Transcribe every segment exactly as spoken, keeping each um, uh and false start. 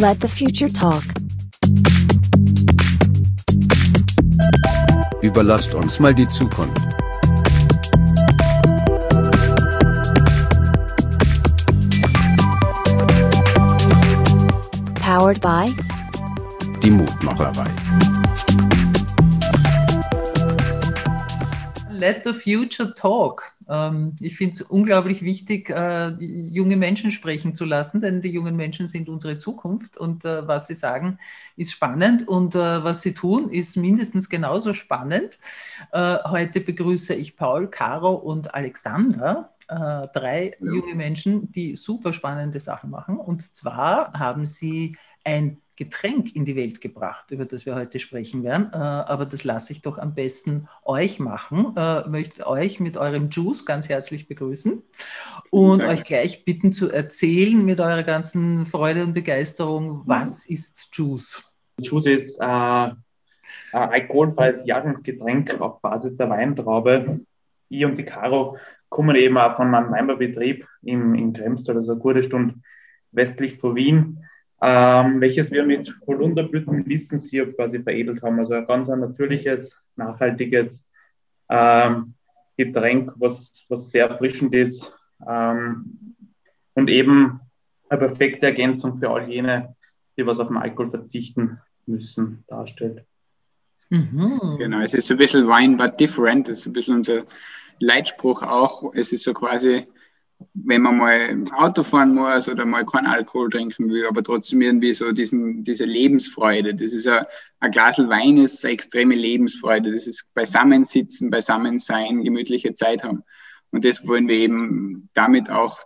Let the Future Talk. Überlasst uns mal die Zukunft. Powered by Die Mutmacherei. Let the Future Talk. Ich finde es unglaublich wichtig, junge Menschen sprechen zu lassen, denn die jungen Menschen sind unsere Zukunft und was sie sagen, ist spannend und was sie tun, ist mindestens genauso spannend. Heute begrüße ich Paul, Caro und Alexander, drei ja. junge Menschen, die super spannende Sachen machen, und zwar haben sie ein Getränk in die Welt gebracht, über das wir heute sprechen werden. Aber das lasse ich doch am besten euch machen. Ich möchte euch mit eurem Juice ganz herzlich begrüßen und Danke. euch gleich bitten zu erzählen mit eurer ganzen Freude und Begeisterung, was ist Juice? Juice ist äh, ein alkoholfreies Jahrgangsgetränk auf Basis der Weintraube. Ich und die Caro kommen eben auch von meinem Weinbaubetrieb im, in Kremstal, also eine gute Stunde westlich von Wien. Ähm, welches wir mit Holunderblüten lizenziert quasi veredelt haben. Also ein ganz ein natürliches, nachhaltiges ähm, Getränk, was, was sehr erfrischend ist ähm, und eben eine perfekte Ergänzung für all jene, die was auf den Alkohol verzichten müssen, darstellt. Mhm. Genau, es ist so ein bisschen wine but different, das ist ein bisschen unser Leitspruch auch. Es ist so quasi, wenn man mal Auto fahren muss oder mal keinen Alkohol trinken will, aber trotzdem irgendwie so diesen, diese Lebensfreude. Das ist ein, ein Glas Wein, ist eine extreme Lebensfreude. Das ist Beisammensitzen, Beisammensein, gemütliche Zeit haben. Und das wollen wir eben damit auch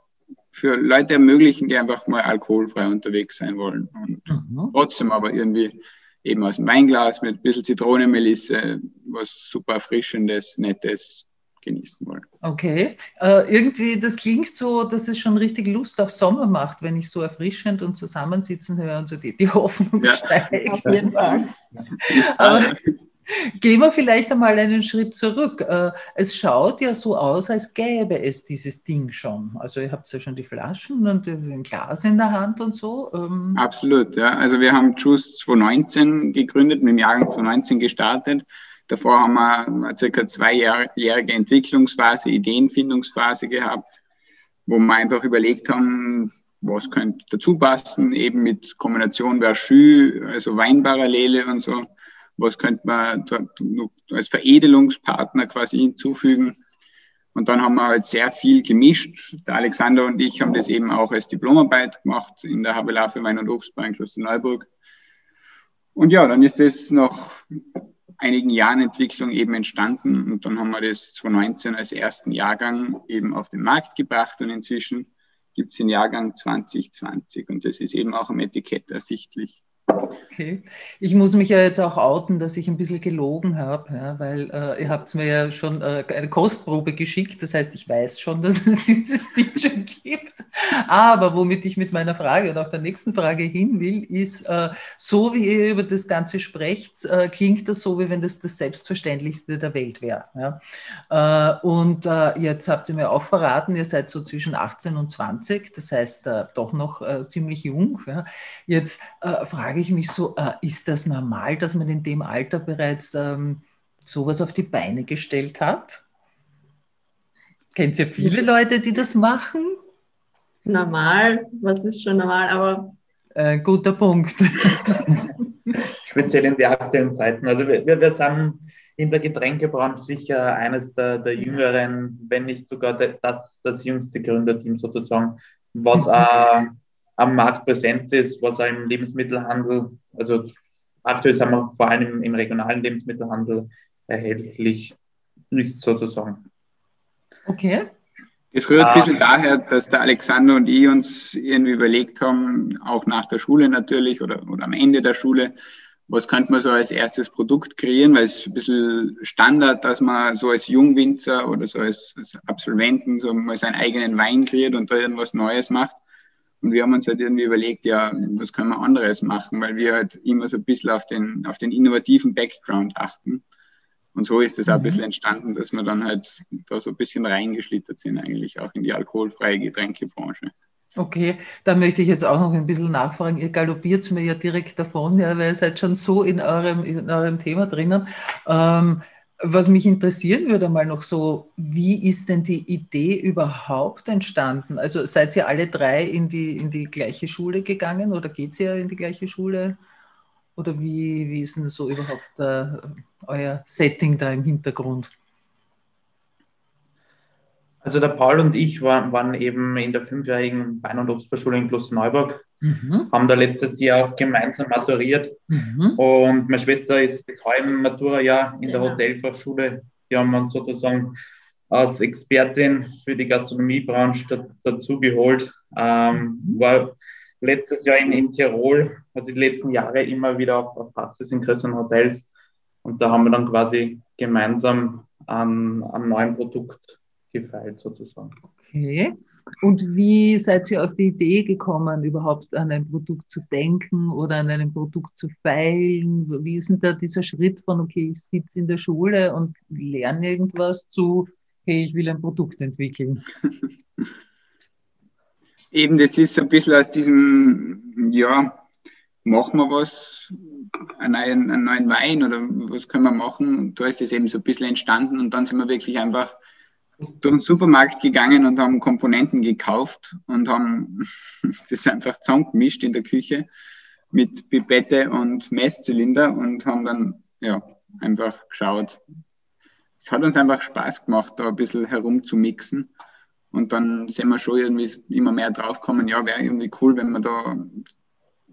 für Leute ermöglichen, die einfach mal alkoholfrei unterwegs sein wollen. Und mhm. trotzdem aber irgendwie eben aus dem Weinglas mit ein bisschen Zitronenmelisse, was super Erfrischendes, Nettes genießen wollen. Okay, äh, irgendwie, das klingt so, dass es schon richtig Lust auf Sommer macht, wenn ich so erfrischend und zusammensitzen höre und so die, die Hoffnung ja. steigt. Auf jeden Fall. Aber gehen wir vielleicht einmal einen Schritt zurück. Äh, es schaut ja so aus, als gäbe es dieses Ding schon. Also ihr habt ja schon die Flaschen und ein Glas in der Hand und so. Ähm. Absolut, ja. Also wir haben JUZZZ zwanzig neunzehn gegründet, mit dem Jahrgang zwanzig neunzehn gestartet. Davor haben wir eine circa zweijährige Entwicklungsphase, Ideenfindungsphase gehabt, wo wir einfach überlegt haben, was könnte dazu passen, eben mit Kombination Verjus, also Weinparallele und so, was könnte man als Veredelungspartner quasi hinzufügen. Und dann haben wir halt sehr viel gemischt. Der Alexander und ich haben das eben auch als Diplomarbeit gemacht in der H B L A für Wein und Obstbau in Klosterneuburg. Und ja, dann ist das noch einigen Jahren Entwicklung eben entstanden und dann haben wir das zwanzig neunzehn als ersten Jahrgang eben auf den Markt gebracht und inzwischen gibt es den Jahrgang zwanzig zwanzig und das ist eben auch am Etikett ersichtlich. Okay, ich muss mich ja jetzt auch outen, dass ich ein bisschen gelogen habe, ja, weil äh, ihr habt mir ja schon äh, eine Kostprobe geschickt, das heißt, ich weiß schon, dass es dieses Ding schon gibt, aber womit ich mit meiner Frage und auch der nächsten Frage hin will, ist, äh, so wie ihr über das Ganze sprecht, äh, klingt das so, wie wenn das das Selbstverständlichste der Welt wäre. Ja? Äh, und äh, jetzt habt ihr mir auch verraten, ihr seid so zwischen achtzehn und zwanzig, das heißt, äh, doch noch äh, ziemlich jung. Ja? Jetzt äh, frage ich Ich mich so, äh, ist das normal, dass man in dem Alter bereits ähm, sowas auf die Beine gestellt hat? Kennt ihr viele Leute, die das machen? Normal, was ist schon normal, aber... Äh, guter Punkt. Speziell in den aktuellen Zeiten. Also wir, wir sind in der Getränkebranche sicher eines der, der jüngeren, wenn nicht sogar der, das, das jüngste Gründerteam sozusagen, was... Äh, am Markt präsent ist, was auch im Lebensmittelhandel, also aktuell sind wir vor allem im regionalen Lebensmittelhandel erhältlich ist sozusagen. Okay. Es rührt ein bisschen daher, dass der Alexander und ich uns irgendwie überlegt haben, auch nach der Schule natürlich oder, oder am Ende der Schule, was könnte man so als erstes Produkt kreieren, weil es ein bisschen Standard, dass man so als Jungwinzer oder so als, als Absolventen so mal seinen eigenen Wein kreiert und da irgendwas Neues macht. Und wir haben uns halt irgendwie überlegt, ja, was können wir anderes machen, weil wir halt immer so ein bisschen auf den, auf den innovativen Background achten. Und so ist das auch ein bisschen entstanden, dass wir dann halt da so ein bisschen reingeschlittert sind eigentlich, auch in die alkoholfreie Getränkebranche. Okay, da möchte ich jetzt auch noch ein bisschen nachfragen. Ihr galoppiert mir ja direkt davon, ja, weil ihr seid schon so in eurem, in eurem Thema drinnen. Ähm, was mich interessieren würde mal noch so, wie ist denn die Idee überhaupt entstanden? Also seid ihr alle drei in die, in die gleiche Schule gegangen oder geht ihr in die gleiche Schule? Oder wie, wie ist denn so überhaupt äh, euer Setting da im Hintergrund? Also der Paul und ich war, waren eben in der fünfjährigen Wein- und Obstbauschule in Klosterneuburg, mhm. haben da letztes Jahr auch gemeinsam maturiert. Mhm. Und meine Schwester ist bis heute im Matura-Jahr in ja. der Hotelfachschule. Die haben uns sozusagen als Expertin für die Gastronomiebranche dazu geholt. Ähm, mhm. War letztes Jahr in, in Tirol, also die letzten Jahre immer wieder auf, auf Praxis in größeren Hotels. Und da haben wir dann quasi gemeinsam an einem neuen Produkt gefeilt sozusagen. Okay. Und wie seid ihr auf die Idee gekommen, überhaupt an ein Produkt zu denken oder an einem Produkt zu feilen? Wie ist denn da dieser Schritt von, okay, ich sitze in der Schule und lerne irgendwas zu, hey, ich will ein Produkt entwickeln? Eben, das ist so ein bisschen aus diesem, ja, machen wir was, einen neuen, einen neuen Wein oder was können wir machen? Und da ist es eben so ein bisschen entstanden und dann sind wir wirklich einfach durch den Supermarkt gegangen und haben Komponenten gekauft und haben das einfach zusammengemischt in der Küche mit Pipette und Messzylinder und haben dann ja, einfach geschaut. Es hat uns einfach Spaß gemacht, da ein bisschen herumzumixen und dann sind wir schon irgendwie immer mehr draufgekommen, ja, wäre irgendwie cool, wenn wir da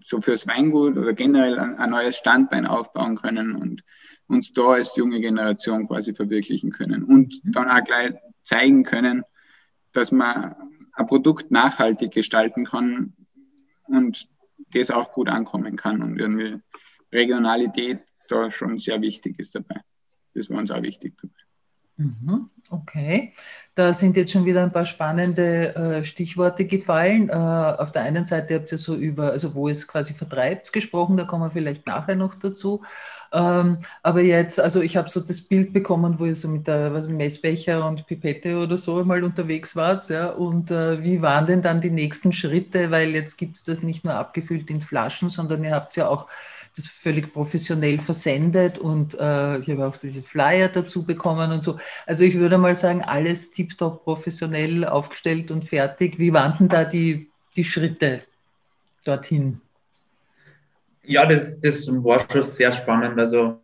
so fürs Weingut oder generell ein, ein neues Standbein aufbauen können und uns da als junge Generation quasi verwirklichen können und dann auch gleich zeigen können, dass man ein Produkt nachhaltig gestalten kann und das auch gut ankommen kann und irgendwie Regionalität da schon sehr wichtig ist dabei. Das war uns auch wichtig dabei. Okay, da sind jetzt schon wieder ein paar spannende äh, Stichworte gefallen. Äh, auf der einen Seite habt ihr so über, also wo es quasi vertreibt, gesprochen, da kommen wir vielleicht nachher noch dazu. Ähm, aber jetzt, also ich habe so das Bild bekommen, wo ihr so mit der was, Messbecher und Pipette oder so mal unterwegs wart. Ja? Und äh, wie waren denn dann die nächsten Schritte? Weil jetzt gibt es das nicht nur abgefüllt in Flaschen, sondern ihr habt es ja auch das völlig professionell versendet und äh, ich habe auch diese Flyer dazu bekommen und so. Also ich würde mal sagen, alles tiptop professionell aufgestellt und fertig. Wie waren denn da die, die Schritte dorthin? Ja, das, das war schon sehr spannend. Also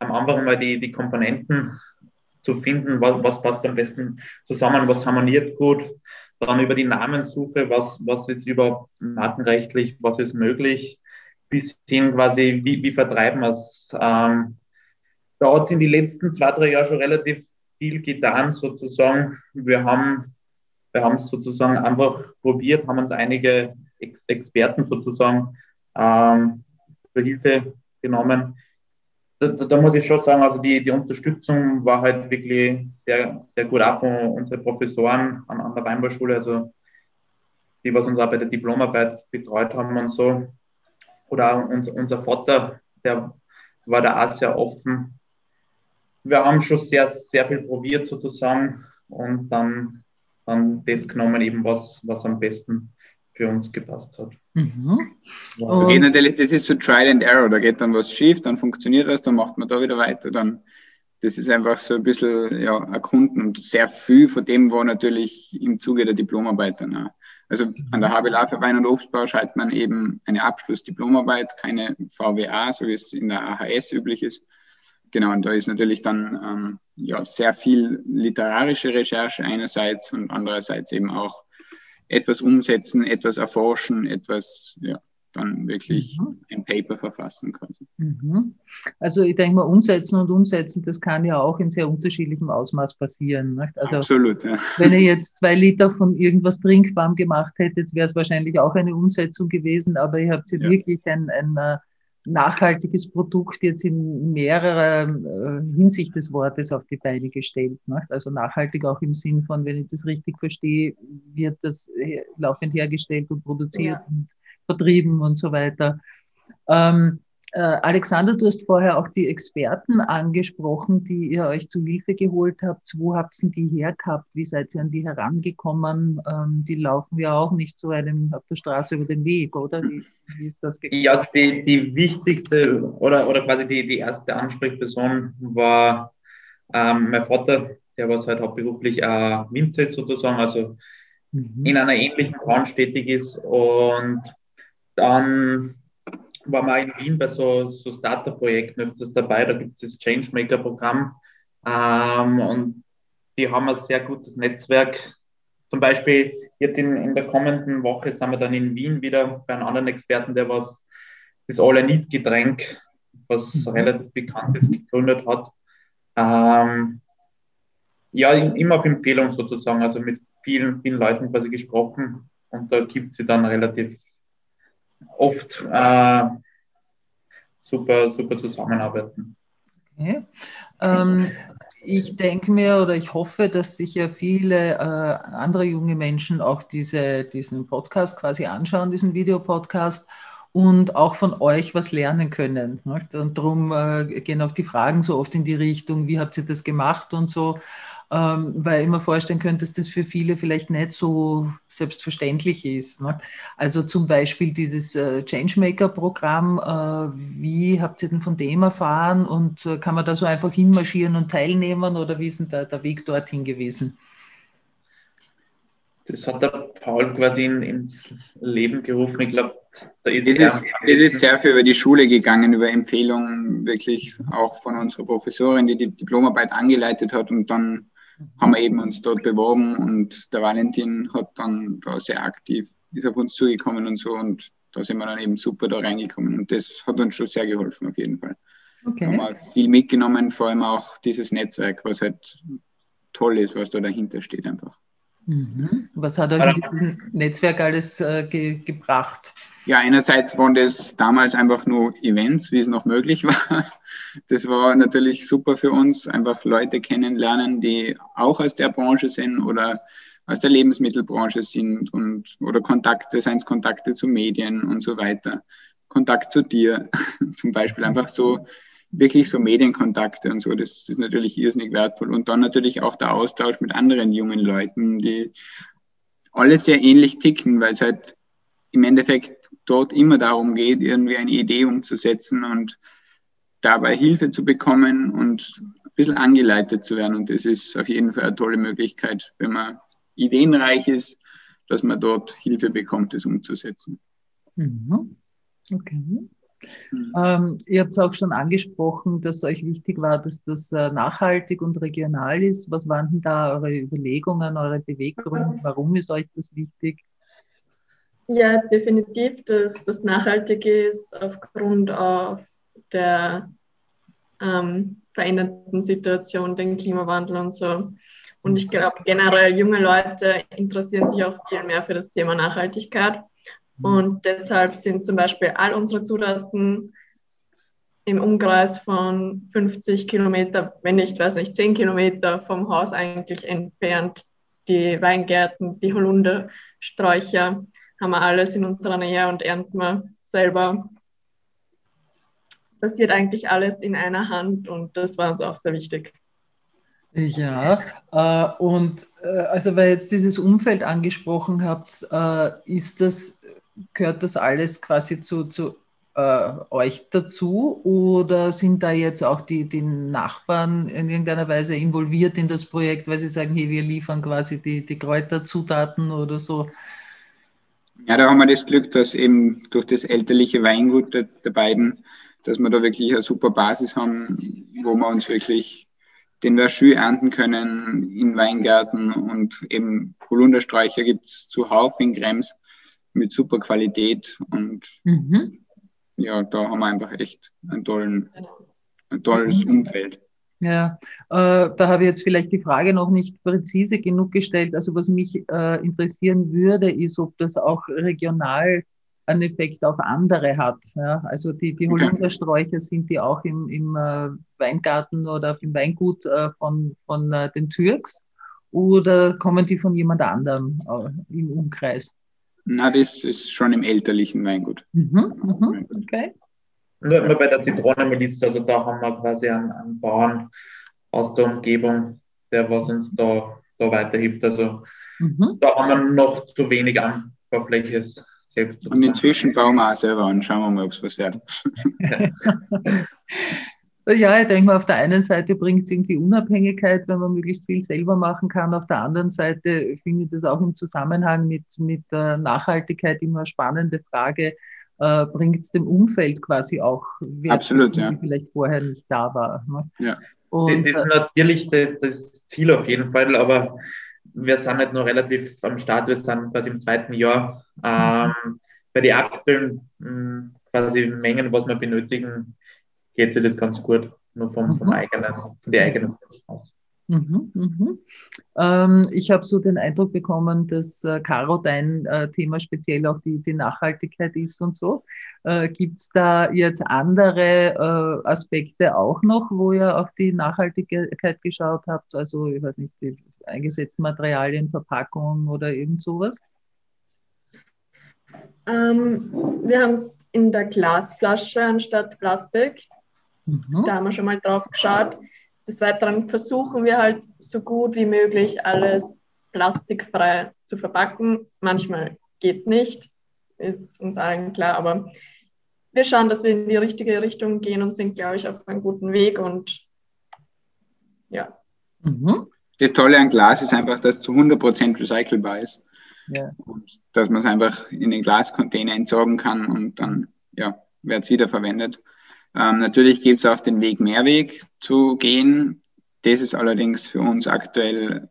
am Anfang mal die, die Komponenten zu finden, was, was passt am besten zusammen, was harmoniert gut. Dann über die Namenssuche, was, was ist überhaupt markenrechtlich, was ist möglich. Bis hin quasi, wie, wie vertreiben wir es. Ähm, da hat es in den letzten zwei, drei Jahren schon relativ viel getan, sozusagen. Wir haben wir haben es sozusagen einfach probiert, haben uns einige Ex- Experten sozusagen ähm, zur Hilfe genommen. Da, da, da muss ich schon sagen, also die, die Unterstützung war halt wirklich sehr, sehr gut auch von unseren Professoren an, an der Weinbauschule, also die, was uns auch bei der Diplomarbeit betreut haben und so. Oder unser, unser Vater, der war da auch sehr offen. Wir haben schon sehr, sehr viel probiert sozusagen und dann, dann das genommen, eben was, was am besten für uns gepasst hat. Mhm. Wow. Da geht natürlich, das ist so Trial and Error, da geht dann was schief, dann funktioniert das, dann macht man da wieder weiter. Dann, das ist einfach so ein bisschen ja, erkunden und sehr viel von dem war natürlich im Zuge der Diplomarbeit dann auch. Also an der H B L A für Wein- und Obstbau schreibt man eben eine Abschlussdiplomarbeit, keine V W A, so wie es in der A H S üblich ist. Genau, und da ist natürlich dann ähm, ja, sehr viel literarische Recherche einerseits und andererseits eben auch etwas umsetzen, etwas erforschen, etwas, ja, dann wirklich ein Paper verfassen quasi. Also ich denke mal, umsetzen und umsetzen, das kann ja auch in sehr unterschiedlichem Ausmaß passieren. Nicht? Also absolut, ja. Wenn ihr jetzt zwei Liter von irgendwas trinkbarem gemacht hättet, wäre es wahrscheinlich auch eine Umsetzung gewesen, aber ihr habt ja, ja. wirklich ein, ein nachhaltiges Produkt jetzt in mehrerer Hinsicht des Wortes auf die Beine gestellt. Nicht? Also nachhaltig auch im Sinn von, wenn ich das richtig verstehe, wird das laufend hergestellt und produziert ja. und vertrieben und so weiter. Ähm, Äh, Alexander, du hast vorher auch die Experten angesprochen, die ihr euch zu Hilfe geholt habt. Wo habt ihr die her gehabt? Wie seid ihr an die herangekommen? Ähm, die laufen ja auch nicht so einem auf der Straße über den Weg, oder? Wie, wie ist das gekommen? Ja, also die, die wichtigste oder, oder quasi die, die erste Ansprechperson war ähm, mein Vater, der war halt hauptberuflich äh, Winzer sozusagen, also mhm. in einer ähnlichen Branche tätig ist. Und dann war mal in Wien bei so, so Starter-Projekten öfters dabei, da gibt es das Changemaker-Programm ähm, und die haben ein sehr gutes Netzwerk. Zum Beispiel jetzt in, in der kommenden Woche sind wir dann in Wien wieder bei einem anderen Experten, der was das All-I-Need-Getränk, was relativ bekannt ist, gegründet hat. Ähm, ja, immer auf Empfehlung sozusagen, also mit vielen, vielen Leuten quasi gesprochen und da gibt sie dann relativ oft äh, super, super zusammenarbeiten. Okay. Ähm, ich denke mir oder ich hoffe, dass sicher viele äh, andere junge Menschen auch diese, diesen Podcast quasi anschauen, diesen Videopodcast und auch von euch was lernen können. Ne? Und darum äh, gehen auch die Fragen so oft in die Richtung, wie habt ihr das gemacht und so, ähm, weil ich mir vorstellen könnte, dass das für viele vielleicht nicht so selbstverständlich ist. Ne? Also zum Beispiel dieses äh, Changemaker-Programm, äh, wie habt ihr denn von dem erfahren und äh, kann man da so einfach hinmarschieren und teilnehmen oder wie ist denn da der Weg dorthin gewesen? Das hat der Paul quasi in, ins Leben gerufen. Ich glaube, da ist es. Ist, es ist sehr viel über die Schule gegangen, über Empfehlungen, wirklich auch von unserer Professorin, die die Diplomarbeit angeleitet hat. Und dann haben wir eben uns dort beworben und der Valentin hat dann da sehr aktiv, ist auf uns zugekommen und so. Und da sind wir dann eben super da reingekommen. Und das hat uns schon sehr geholfen, auf jeden Fall. Okay. Da haben wir viel mitgenommen, vor allem auch dieses Netzwerk, was halt toll ist, was da dahinter steht einfach. Mhm. Was hat euch in diesem Netzwerk alles äh, ge gebracht? Ja, einerseits waren das damals einfach nur Events, wie es noch möglich war. Das war natürlich super für uns, einfach Leute kennenlernen, die auch aus der Branche sind oder aus der Lebensmittelbranche sind und oder Kontakte, seien es Kontakte zu Medien und so weiter. Kontakt zu dir zum Beispiel, einfach so wirklich so Medienkontakte und so, das ist natürlich irrsinnig wertvoll. Und dann natürlich auch der Austausch mit anderen jungen Leuten, die alle sehr ähnlich ticken, weil es halt im Endeffekt dort immer darum geht, irgendwie eine Idee umzusetzen und dabei Hilfe zu bekommen und ein bisschen angeleitet zu werden. Und das ist auf jeden Fall eine tolle Möglichkeit, wenn man ideenreich ist, dass man dort Hilfe bekommt, das umzusetzen. Okay. Mhm. Ähm, ihr habt es auch schon angesprochen, dass euch wichtig war, dass das äh, nachhaltig und regional ist. Was waren denn da eure Überlegungen, eure Beweggründe? Warum ist euch das wichtig? Ja, definitiv, dass das Nachhaltige ist aufgrund auf der ähm, veränderten Situation, den Klimawandel und so. Und ich glaube, generell junge Leute interessieren sich auch viel mehr für das Thema Nachhaltigkeit. Und deshalb sind zum Beispiel all unsere Zutaten im Umkreis von fünfzig Kilometer, wenn nicht, weiß nicht, zehn Kilometer vom Haus eigentlich entfernt. Die Weingärten, die Holundersträucher haben wir alles in unserer Nähe und ernten wir selber. Das passiert eigentlich alles in einer Hand und das war uns auch sehr wichtig. Ja, äh, und äh, also weil jetzt dieses Umfeld angesprochen habt, äh, ist das... Gehört das alles quasi zu, zu äh, euch dazu oder sind da jetzt auch die, die Nachbarn in irgendeiner Weise involviert in das Projekt, weil sie sagen, hey, wir liefern quasi die, die Kräuterzutaten oder so? Ja, da haben wir das Glück, dass eben durch das elterliche Weingut der, der beiden, dass wir da wirklich eine super Basis haben, wo wir uns wirklich den Verjus ernten können in Weingärten und eben Holundersträucher gibt es zuhauf in Krems. Mit super Qualität und mhm. ja, da haben wir einfach echt einen tollen, ein tolles Umfeld. Ja, äh, da habe ich jetzt vielleicht die Frage noch nicht präzise genug gestellt. Also was mich äh, interessieren würde, ist, ob das auch regional einen Effekt auf andere hat. Ja? Also die, die Holundersträucher, sind die auch im, im äh, Weingarten oder auf dem Weingut äh, von, von äh, den Türks oder kommen die von jemand anderem äh, im Umkreis? Na, das ist schon im elterlichen Weingut. Mhm, okay. Nur immer bei der Zitronenmiliz, also da haben wir quasi einen, einen Bauern aus der Umgebung, der was uns da, da weiterhilft. Also mhm. da haben wir noch zu wenig Anbaufläche. Und inzwischen bauen wir auch selber an. Schauen wir mal, ob es was wird. Ja, ich denke mal, auf der einen Seite bringt es irgendwie Unabhängigkeit, wenn man möglichst viel selber machen kann. Auf der anderen Seite finde ich das auch im Zusammenhang mit, mit der Nachhaltigkeit immer eine spannende Frage. Äh, bringt es dem Umfeld quasi auch Wert, Absolut, ja. vielleicht vorher nicht da war. Ne? Ja. Und das ist natürlich das Ziel auf jeden Fall, aber wir sind halt noch relativ am Start, wir sind quasi im zweiten Jahr. Ähm, bei den aktuellen quasi Mengen, was wir benötigen, geht sich das ganz gut, nur vom, mhm. vom eigenen, von der eigenen Fläche aus. Mhm, mhm. Ähm, ich habe so den Eindruck bekommen, dass äh, Caro dein äh, Thema speziell auch die, die Nachhaltigkeit ist und so. Äh, Gibt es da jetzt andere äh, Aspekte auch noch, wo ihr auf die Nachhaltigkeit geschaut habt? Also, ich weiß nicht, die eingesetzten Materialien, Verpackungen oder irgend sowas? Ähm, wir haben es in der Glasflasche anstatt Plastik. Mhm. Da haben wir schon mal drauf geschaut. Des Weiteren versuchen wir halt so gut wie möglich alles plastikfrei zu verpacken. Manchmal geht es nicht, ist uns allen klar, aber wir schauen, dass wir in die richtige Richtung gehen und sind, glaube ich, auf einem guten Weg und ja. Mhm. Das Tolle an Glas ist einfach, dass es zu hundert Prozent recycelbar ist. Ja. Und dass man es einfach in den Glascontainer entsorgen kann und dann ja, wird es wieder verwendet. Ähm, natürlich gibt es auch den Weg, Mehrweg zu gehen. Das ist allerdings für uns aktuell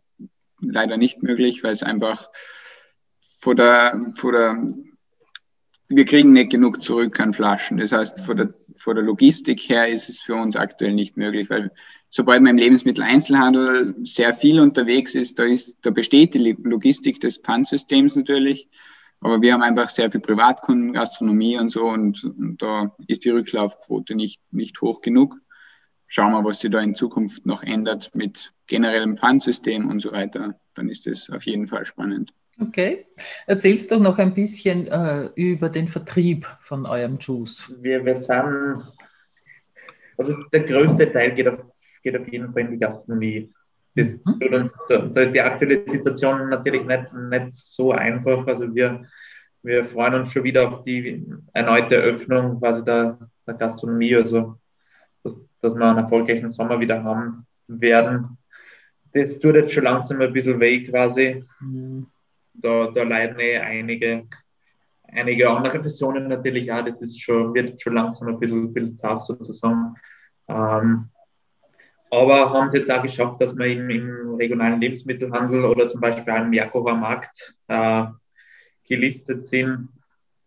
leider nicht möglich, weil es einfach vor der, vor der, wir kriegen nicht genug zurück an Flaschen. Das heißt, vor der, vor der Logistik her ist es für uns aktuell nicht möglich, weil sobald man im Lebensmitteleinzelhandel sehr viel unterwegs ist, da ist, da besteht die Logistik des Pfandsystems natürlich. Aber wir haben einfach sehr viel Privatkunden, Gastronomie und so und, und da ist die Rücklaufquote nicht, nicht hoch genug. Schauen wir, was sich da in Zukunft noch ändert mit generellem Pfandsystem und so weiter. Dann ist das auf jeden Fall spannend. Okay. Erzählst doch noch ein bisschen äh, über den Vertrieb von eurem Juice. Wir, wir sind, also der größte Teil geht auf, geht auf jeden Fall in die Gastronomie. Das tut uns, da ist die aktuelle Situation natürlich nicht, nicht so einfach. Also wir, wir freuen uns schon wieder auf die erneute Öffnung quasi der, der Gastronomie, also dass, dass wir einen erfolgreichen Sommer wieder haben werden. Das tut jetzt schon langsam ein bisschen weh quasi. Mhm. Da, da leiden eh einige, einige andere Personen natürlich auch. Das ist schon, wird schon langsam ein bisschen, ein bisschen zart sozusagen. Ähm, Aber haben es jetzt auch geschafft, dass wir eben im regionalen Lebensmittelhandel oder zum Beispiel auch im Jakover Markt äh, gelistet sind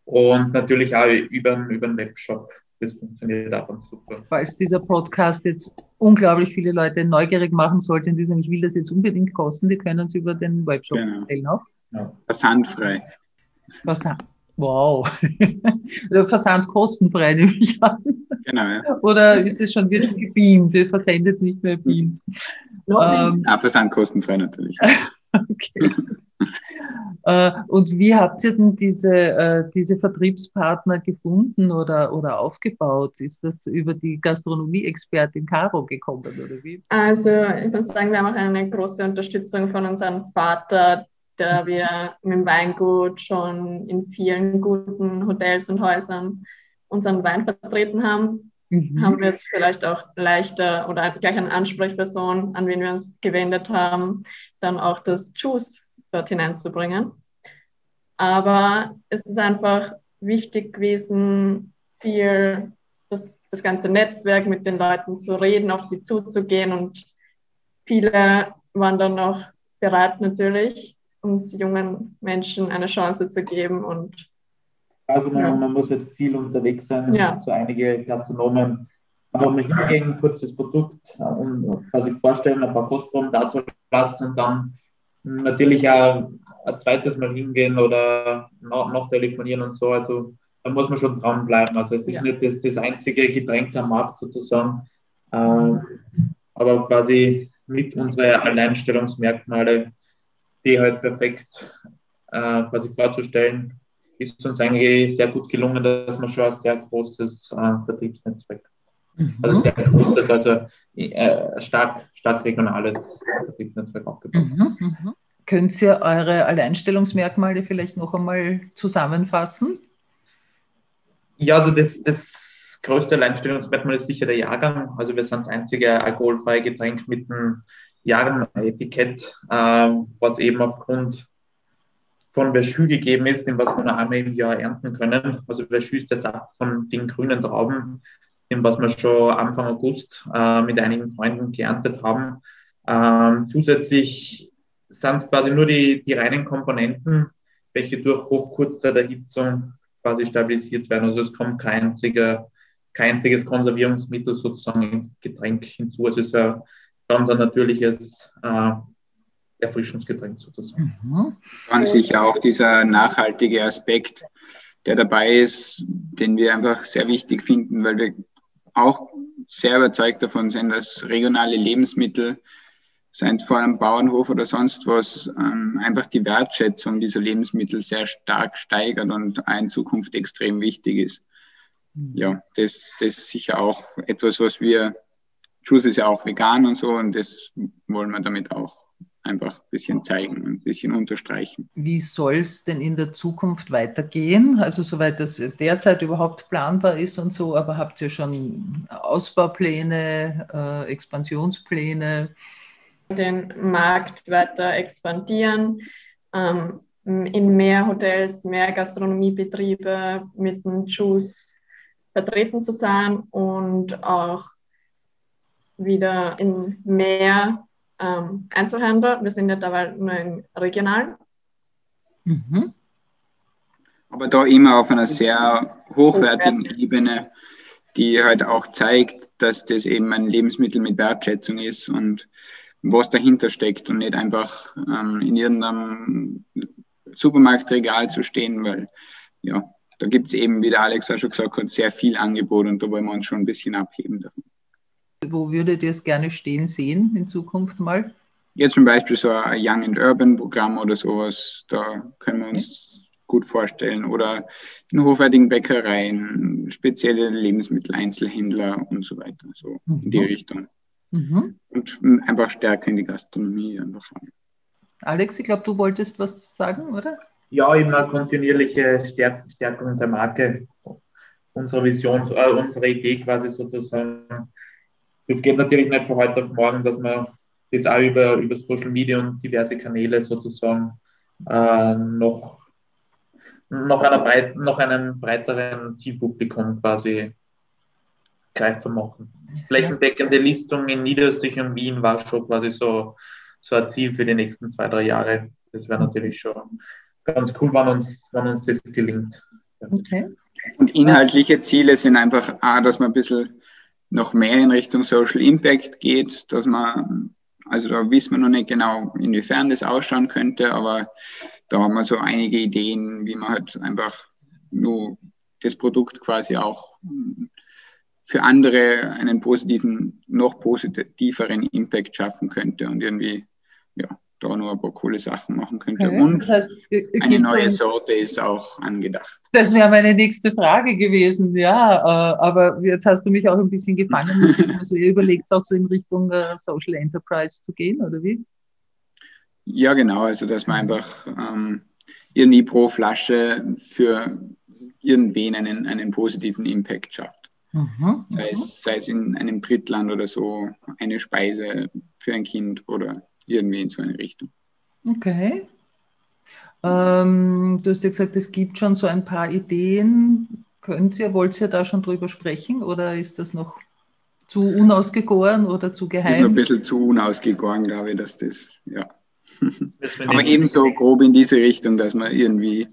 und natürlich auch über, über den Webshop. Das funktioniert auch ganz super. Falls dieser Podcast jetzt unglaublich viele Leute neugierig machen sollte, die sagen, ich will das jetzt unbedingt kosten, die können es über den Webshop genau. bestellen auch. Ja. Versandfrei. Versand. Wow. Versand kostenfrei, nehme ich an. Genau, ja. Oder ist es schon, wird schon gebeamt? Ihr versendet es nicht mehr beamt. Ähm, ah, Versand kostenfrei natürlich. Okay. äh, und wie habt ihr denn diese, äh, diese Vertriebspartner gefunden oder, oder aufgebaut? Ist das über die Gastronomie-Expertin Caro gekommen oder wie? Also ich muss sagen, wir haben auch eine große Unterstützung von unserem Vater, da wir mit dem Weingut schon in vielen guten Hotels und Häusern unseren Wein vertreten haben, mhm. haben wir jetzt vielleicht auch leichter oder gleich eine Ansprechperson, an wen wir uns gewendet haben, dann auch das Juice dort hineinzubringen. Aber es ist einfach wichtig gewesen, viel das, das ganze Netzwerk mit den Leuten zu reden, auf die zuzugehen und viele waren dann noch bereit natürlich, uns jungen Menschen eine Chance zu geben. Und also man, ja. man muss halt viel unterwegs sein, ja. so einige Gastronomen, aber man hingehen, kurz das Produkt und quasi vorstellen, ein paar Kostproben dazu lassen und dann natürlich auch ein zweites Mal hingehen oder noch, noch telefonieren und so, also da muss man schon dranbleiben, also es ist ja. nicht das, das einzige Getränk am Markt sozusagen, ähm, aber quasi mit unseren Alleinstellungsmerkmale die halt perfekt äh, quasi vorzustellen ist uns eigentlich sehr gut gelungen, dass wir schon ein sehr großes äh, Vertriebsnetzwerk, mhm. also sehr großes, also äh, stark, stark regionales Vertriebsnetzwerk aufgebaut haben. Mhm. Mhm. Könnt ihr eure Alleinstellungsmerkmale vielleicht noch einmal zusammenfassen? Ja, also das, das größte Alleinstellungsmerkmal ist sicher der Jahrgang. Also wir sind das einzige alkoholfreie Getränk mit einem Jahrgang-Etikett, äh, was eben aufgrund von Verjus gegeben ist, den was wir nur einmal im Jahr ernten können. Also Verjus ist der Saft von den grünen Trauben, den was wir schon Anfang August äh, mit einigen Freunden geerntet haben. Ähm, zusätzlich sind es quasi nur die, die reinen Komponenten, welche durch Hochkurzzeiterhitzung quasi stabilisiert werden. Also es kommt kein, einziger, kein einziges Konservierungsmittel sozusagen ins Getränk hinzu. Also es ist ein ganz ein natürliches äh, Erfrischungsgetränk sozusagen. Mhm. Ganz sicher auch dieser nachhaltige Aspekt, der dabei ist, den wir einfach sehr wichtig finden, weil wir auch sehr überzeugt davon sind, dass regionale Lebensmittel, seien es vor allem Bauernhof oder sonst was, ähm, einfach die Wertschätzung dieser Lebensmittel sehr stark steigert und in Zukunft extrem wichtig ist. Mhm. Ja, das, das ist sicher auch etwas, was wir, JUZZZ ist ja auch vegan und so, und das wollen wir damit auch einfach ein bisschen zeigen, ein bisschen unterstreichen. Wie soll es denn in der Zukunft weitergehen? Also soweit das derzeit überhaupt planbar ist und so, aber habt ihr schon Ausbaupläne, äh, Expansionspläne? Den Markt weiter expandieren, ähm, in mehr Hotels, mehr Gastronomiebetriebe mit dem JUZZZ vertreten zu sein und auch wieder in mehr ähm, Einzelhandel. Wir sind ja dabei nur in regional. Mhm. Aber da immer auf einer sehr hochwertigen Hochwertig. Ebene, die halt auch zeigt, dass das eben ein Lebensmittel mit Wertschätzung ist und was dahinter steckt und nicht einfach ähm, in irgendeinem Supermarktregal zu stehen, weil ja, da gibt es eben, wie der Alex auch schon gesagt hat, sehr viel Angebot und da wollen wir uns schon ein bisschen abheben davon. Wo würdet ihr es gerne stehen sehen in Zukunft mal? Jetzt zum Beispiel so ein Young and Urban Programm oder sowas, da können wir uns okay. gut vorstellen, oder in hochwertigen Bäckereien, spezielle Lebensmitteleinzelhändler und so weiter, so mhm. in die Richtung. Mhm. Und einfach stärker in die Gastronomie einfach rein. Alex, ich glaube, du wolltest was sagen, oder? Ja, immer kontinuierliche Stärk- Stärkung der Marke. Unsere Vision, äh, unsere Idee quasi sozusagen. Das geht natürlich nicht von heute auf morgen, dass man das auch über, über Social Media und diverse Kanäle sozusagen äh, noch, noch, einer breit, noch einem breiteren Zielpublikum quasi greifbar machen. Flächendeckende Listung in Niederösterreich und Wien war schon quasi so, so ein Ziel für die nächsten zwei, drei Jahre. Das wäre natürlich schon ganz cool, wenn uns, wenn uns das gelingt. Okay. Und inhaltliche Ziele sind einfach A, dass man ein bisschen noch mehr in Richtung Social Impact geht, dass man, also da wissen wir noch nicht genau, inwiefern das ausschauen könnte, aber da haben wir so einige Ideen, wie man halt einfach nur das Produkt quasi auch für andere einen positiven, noch positiveren Impact schaffen könnte und irgendwie ja, da nur ein paar coole Sachen machen könnte. Okay. Und das heißt, eine neue Sorte ist auch angedacht. Das wäre meine nächste Frage gewesen, ja, aber jetzt hast du mich auch ein bisschen gefangen. Also ihr überlegt es auch so in Richtung Social Enterprise zu gehen, oder wie? Ja, genau, also dass man einfach ähm, irgendwie pro Flasche für irgendwen einen, einen positiven Impact schafft. Mhm, sei, es, sei es in einem Drittland oder so, eine Speise für ein Kind oder irgendwie in so eine Richtung. Okay. Ähm, du hast ja gesagt, es gibt schon so ein paar Ideen. Könnt ihr, wollt ihr da schon drüber sprechen oder ist das noch zu unausgegoren oder zu geheim? Ist noch ein bisschen zu unausgegoren, glaube ich, dass das, ja. Das aber ebenso grob in diese Richtung, dass man irgendwie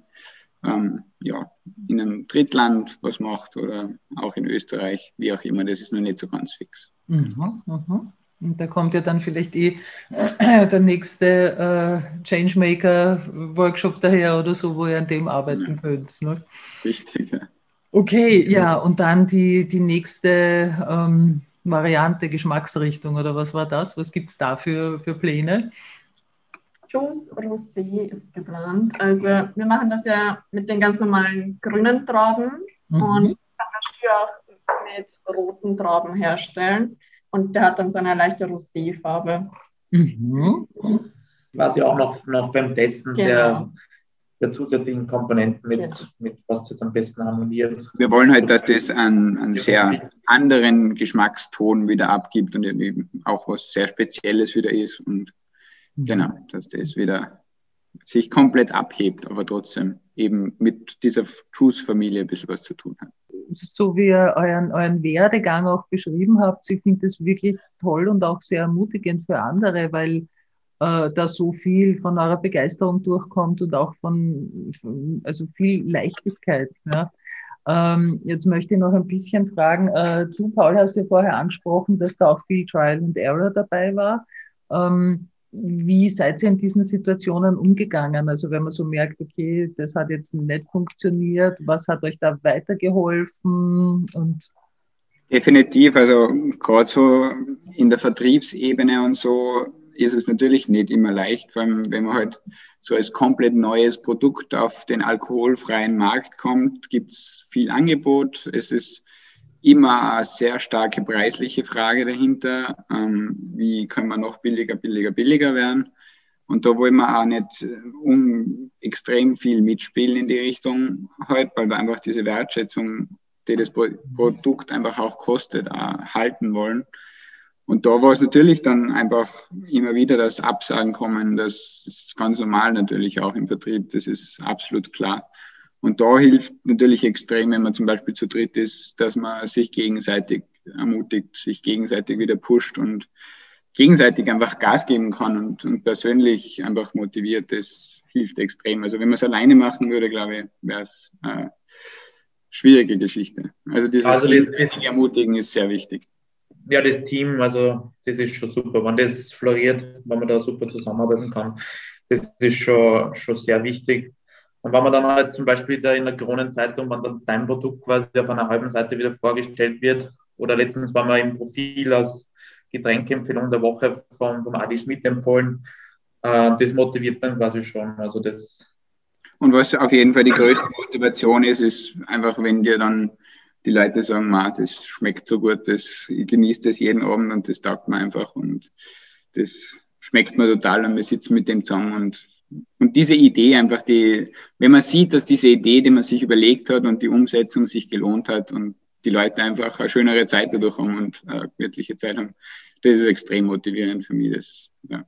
Ähm, ja, in einem Drittland was macht oder auch in Österreich, wie auch immer, das ist noch nicht so ganz fix. Mhm, mhm. Und da kommt ja dann vielleicht eh äh, der nächste äh, Changemaker-Workshop daher oder so, wo ihr an dem arbeiten ja. könnt. Ne? Richtig, ja. Okay, ja, ja, und dann die, die nächste ähm, Variante, Geschmacksrichtung oder was war das? Was gibt es da für, für Pläne? Juice Rosé ist geplant. Also wir machen das ja mit den ganz normalen grünen Trauben mhm. und ich kann das hier auch mit roten Trauben herstellen. Und der hat dann so eine leichte Rosé-Farbe. Mhm. Quasi auch noch, noch beim Testen genau. der, der zusätzlichen Komponenten, mit, genau. mit was das am besten harmoniert. Wir wollen halt, dass das einen, einen sehr anderen Geschmackston wieder abgibt und auch was sehr Spezielles wieder ist. Und genau, dass das wieder sich komplett abhebt, aber trotzdem eben mit dieser Juice-Familie ein bisschen was zu tun hat. So wie ihr euren, euren Werdegang auch beschrieben habt, ich finde das wirklich toll und auch sehr ermutigend für andere, weil äh, da so viel von eurer Begeisterung durchkommt und auch von, von also viel Leichtigkeit. Ja. Ähm, jetzt möchte ich noch ein bisschen fragen, äh, du, Paul, hast ja vorher angesprochen, dass da auch viel Trial and Error dabei war. Ähm, Wie seid ihr in diesen Situationen umgegangen? Also wenn man so merkt, okay, das hat jetzt nicht funktioniert, was hat euch da weitergeholfen? Und definitiv, also gerade so in der Vertriebsebene und so ist es natürlich nicht immer leicht, vor allem wenn man halt so als komplett neues Produkt auf den alkoholfreien Markt kommt, gibt es viel Angebot, es ist immer eine sehr starke preisliche Frage dahinter, ähm, wie können wir noch billiger, billiger, billiger werden. Und da wollen wir auch nicht um extrem viel mitspielen in die Richtung halt, weil wir einfach diese Wertschätzung, die das Pro- Produkt einfach auch kostet, auch halten wollen. Und da war es natürlich dann einfach immer wieder, dass Absagen kommen, das ist ganz normal natürlich auch im Vertrieb, das ist absolut klar. Und da hilft natürlich extrem, wenn man zum Beispiel zu dritt ist, dass man sich gegenseitig ermutigt, sich gegenseitig wieder pusht und gegenseitig einfach Gas geben kann und, und persönlich einfach motiviert. Das hilft extrem. Also wenn man es alleine machen würde, glaube ich, wäre es eine schwierige Geschichte. Also dieses also das, Ermutigen ist sehr wichtig. Ja, das Team, also das ist schon super. Wenn das floriert, wenn man da super zusammenarbeiten kann, das ist schon, schon sehr wichtig. Und wenn man dann halt zum Beispiel da in der Kronenzeitung, wenn dann dein Produkt quasi auf einer halben Seite wieder vorgestellt wird, oder letztens waren wir im Profil als Getränkeempfehlung der Woche vom, vom Adi Schmidt empfohlen, äh, das motiviert dann quasi schon. Also das und was auf jeden Fall die größte Motivation ist, ist einfach, wenn dir dann die Leute sagen, Ma, das schmeckt so gut, das, ich genieße das jeden Abend und das taugt mir einfach und das schmeckt mir total und wir sitzen mit dem zusammen und Und diese Idee einfach, die, wenn man sieht, dass diese Idee, die man sich überlegt hat und die Umsetzung sich gelohnt hat und die Leute einfach eine schönere Zeit dadurch haben und eine wirkliche Zeit haben, das ist extrem motivierend für mich. Das, ja,